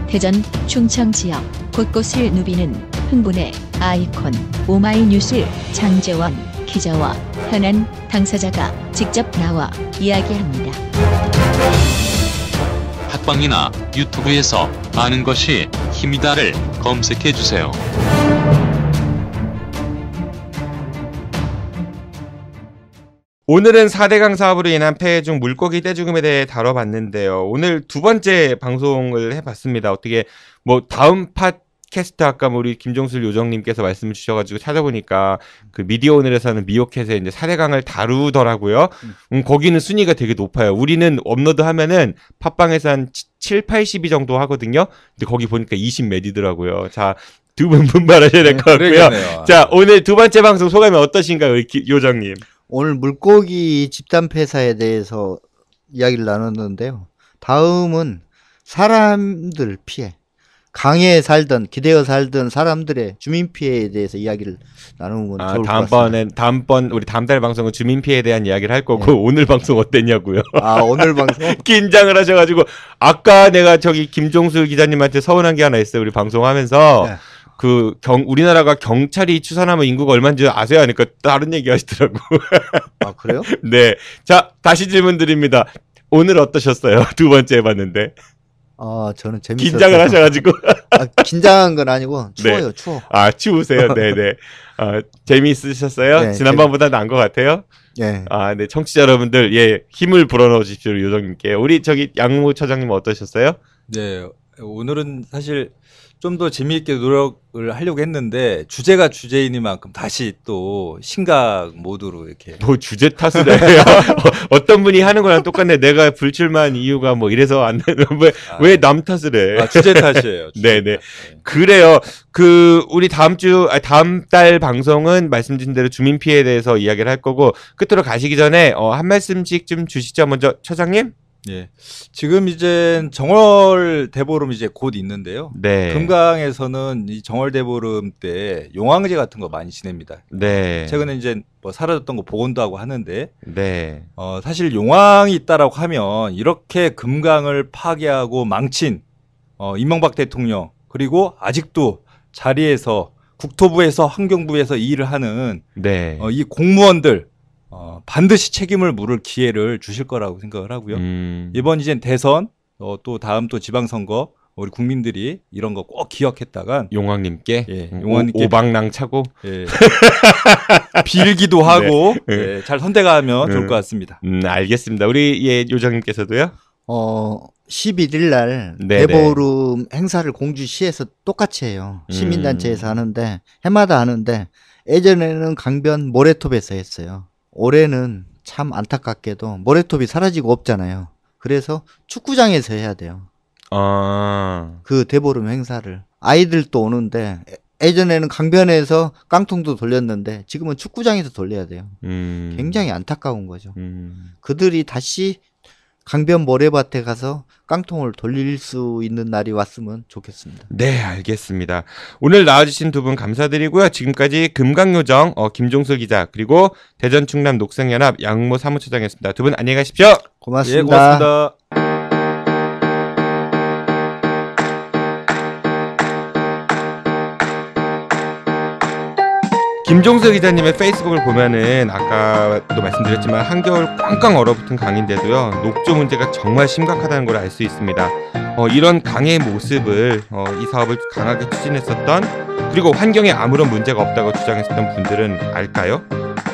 대전, 충청 지역 곳곳을 누비는 흥분의 아이콘 오마이뉴스 장재원 기자와 현안 당사자가 직접 나와 이야기합니다. 팟빵이나 유튜브에서 아는 것이 힘이다를 검색해주세요. 오늘은 사 대강 사업으로 인한 폐해 중 물고기 떼죽음에 대해 다뤄봤는데요. 오늘 두 번째 방송을 해봤습니다. 어떻게 뭐 다음 팟캐스트 아까 우리 김종술 요정님께서 말씀을 주셔가지고 찾아보니까 그 미디어 오늘에서 하는 미오캣에 이제 사 대강을 다루더라고요. 음, 거기는 순위가 되게 높아요. 우리는 업로드하면은 팟빵에서 한 칠, 팔십이 정도 하거든요. 근데 거기 보니까 이십 몇이더라고요. 자, 두 분 분발하셔야 될 것 같고요. 네, 자, 오늘 두 번째 방송 소감이 어떠신가요, 우리 기, 요정님? 오늘 물고기 집단 폐사에 대해서 이야기를 나눴는데요. 다음은 사람들 피해, 강에 살던 기대어 살던 사람들의 주민 피해에 대해서 이야기를 나누는 건 아, 좋을 것 같습니다. 다음번엔 다음번 우리 다음 달 방송은 주민 피해에 대한 이야기를 할 거고 네. 오늘 방송 어땠냐고요? 아 오늘 방송 긴장을 하셔가지고 아까 내가 저기 김종술 기자님한테 서운한 게 하나 있어요. 우리 방송하면서. 네. 그 경 우리나라가 경찰이 추산하면 인구가 얼마인지 아세요? 하니까 다른 얘기 하시더라고. 아 그래요? 네. 자 다시 질문 드립니다. 오늘 어떠셨어요? 두 번째 해봤는데. 아 저는 재밌었어요. 긴장을 하셔가지고. 아, 긴장한 건 아니고 추워요. 네. 추워. 아 추우세요? 네네. 아, 재미있으셨어요? 네, 지난번보다 나은 것 같아요? 네. 아 네. 청취자 여러분들 예 힘을 불어넣어 주십시오. 요정님께. 우리 저기 양흥모 처장님 어떠셨어요? 네. 오늘은 사실 좀 더 재미있게 노력을 하려고 했는데 주제가 주제이니만큼 다시 또 심각 모드로 이렇게 뭐 주제 탓을 해요. 어떤 분이 하는 거랑 똑같네. 내가 불출마한 이유가 뭐 이래서 안 왜 왜 남 탓을 해. 아, 주제 탓이에요. 주제 네네. 탓. 네. 그래요. 그 우리 다음 주 다음 달 방송은 말씀드린 대로 주민 피해에 대해서 이야기를 할 거고 끝으로 가시기 전에 어, 한 말씀씩 좀 주시죠. 먼저 처장님. 예. 지금 이제 정월 대보름 이제 곧 있는데요. 네. 금강에서는 이 정월 대보름 때 용왕제 같은 거 많이 지냅니다. 네. 최근에 이제 뭐 사라졌던 거 복원도 하고 하는데. 네. 어, 사실 용왕이 있다라고 하면 이렇게 금강을 파괴하고 망친 어, 이명박 대통령 그리고 아직도 자리에서 국토부에서 환경부에서 일을 하는 네. 어, 이 공무원들 어, 반드시 책임을 물을 기회를 주실 거라고 생각을 하고요. 음. 이번 이제 대선 어, 또 다음 또 지방선거 우리 국민들이 이런 거 꼭 기억했다간 용왕님께 예, 용왕님께 오방랑 차고 예. 빌기도 하고 네. 네, 잘 선택하면 음. 좋을 것 같습니다. 음, 알겠습니다. 우리 예, 요정님께서도요. 어, 십일일 날 대보름 행사를 공주시에서 똑같이 해요. 시민단체에서 음. 하는데 해마다 하는데 예전에는 강변 모래톱에서 했어요. 올해는 참 안타깝게도 모래톱이 사라지고 없잖아요. 그래서 축구장에서 해야 돼요. 아. 그 대보름 행사를 아이들도 오는데 예전에는 강변에서 깡통도 돌렸는데 지금은 축구장에서 돌려야 돼요. 음. 굉장히 안타까운 거죠. 음. 그들이 다시 강변 모래밭에 가서 깡통을 돌릴 수 있는 날이 왔으면 좋겠습니다. 네, 알겠습니다. 오늘 나와주신 두 분 감사드리고요. 지금까지 금강요정 어, 김종술 기자 그리고 대전 충남 녹색연합 양흥모 사무처장이었습니다. 두 분 안녕히 가십시오. 고맙습니다. 예, 고맙습니다. 김종수 기자님의 페이스북을 보면은 아까도 말씀드렸지만 한겨울 꽝꽝 얼어붙은 강인데도요 녹조 문제가 정말 심각하다는 걸 알 수 있습니다. 어, 이런 강의 모습을 어, 이 사업을 강하게 추진했었던 그리고 환경에 아무런 문제가 없다고 주장했었던 분들은 알까요?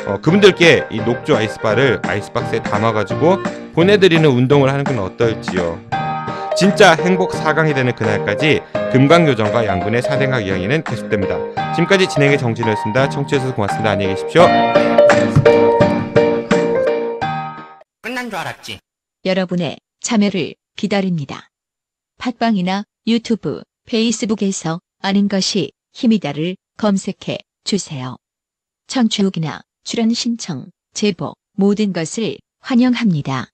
어, 그분들께 이 녹조 아이스바를 아이스박스에 담아가지고 보내드리는 운동을 하는 건 어떨지요. 진짜 행복 사강이 되는 그날까지 금강요정과 양분의 사대강 이야기는 계속됩니다. 지금까지 진행의 정진우였습니다. 청취해주셔서 고맙습니다. 안녕히 계십시오. 끝난 줄 알았지? 여러분의 참여를 기다립니다. 팟빵이나 유튜브, 페이스북에서 아는 것이 힘이다를 검색해 주세요. 청취 후기나 출연 신청, 제보, 모든 것을 환영합니다.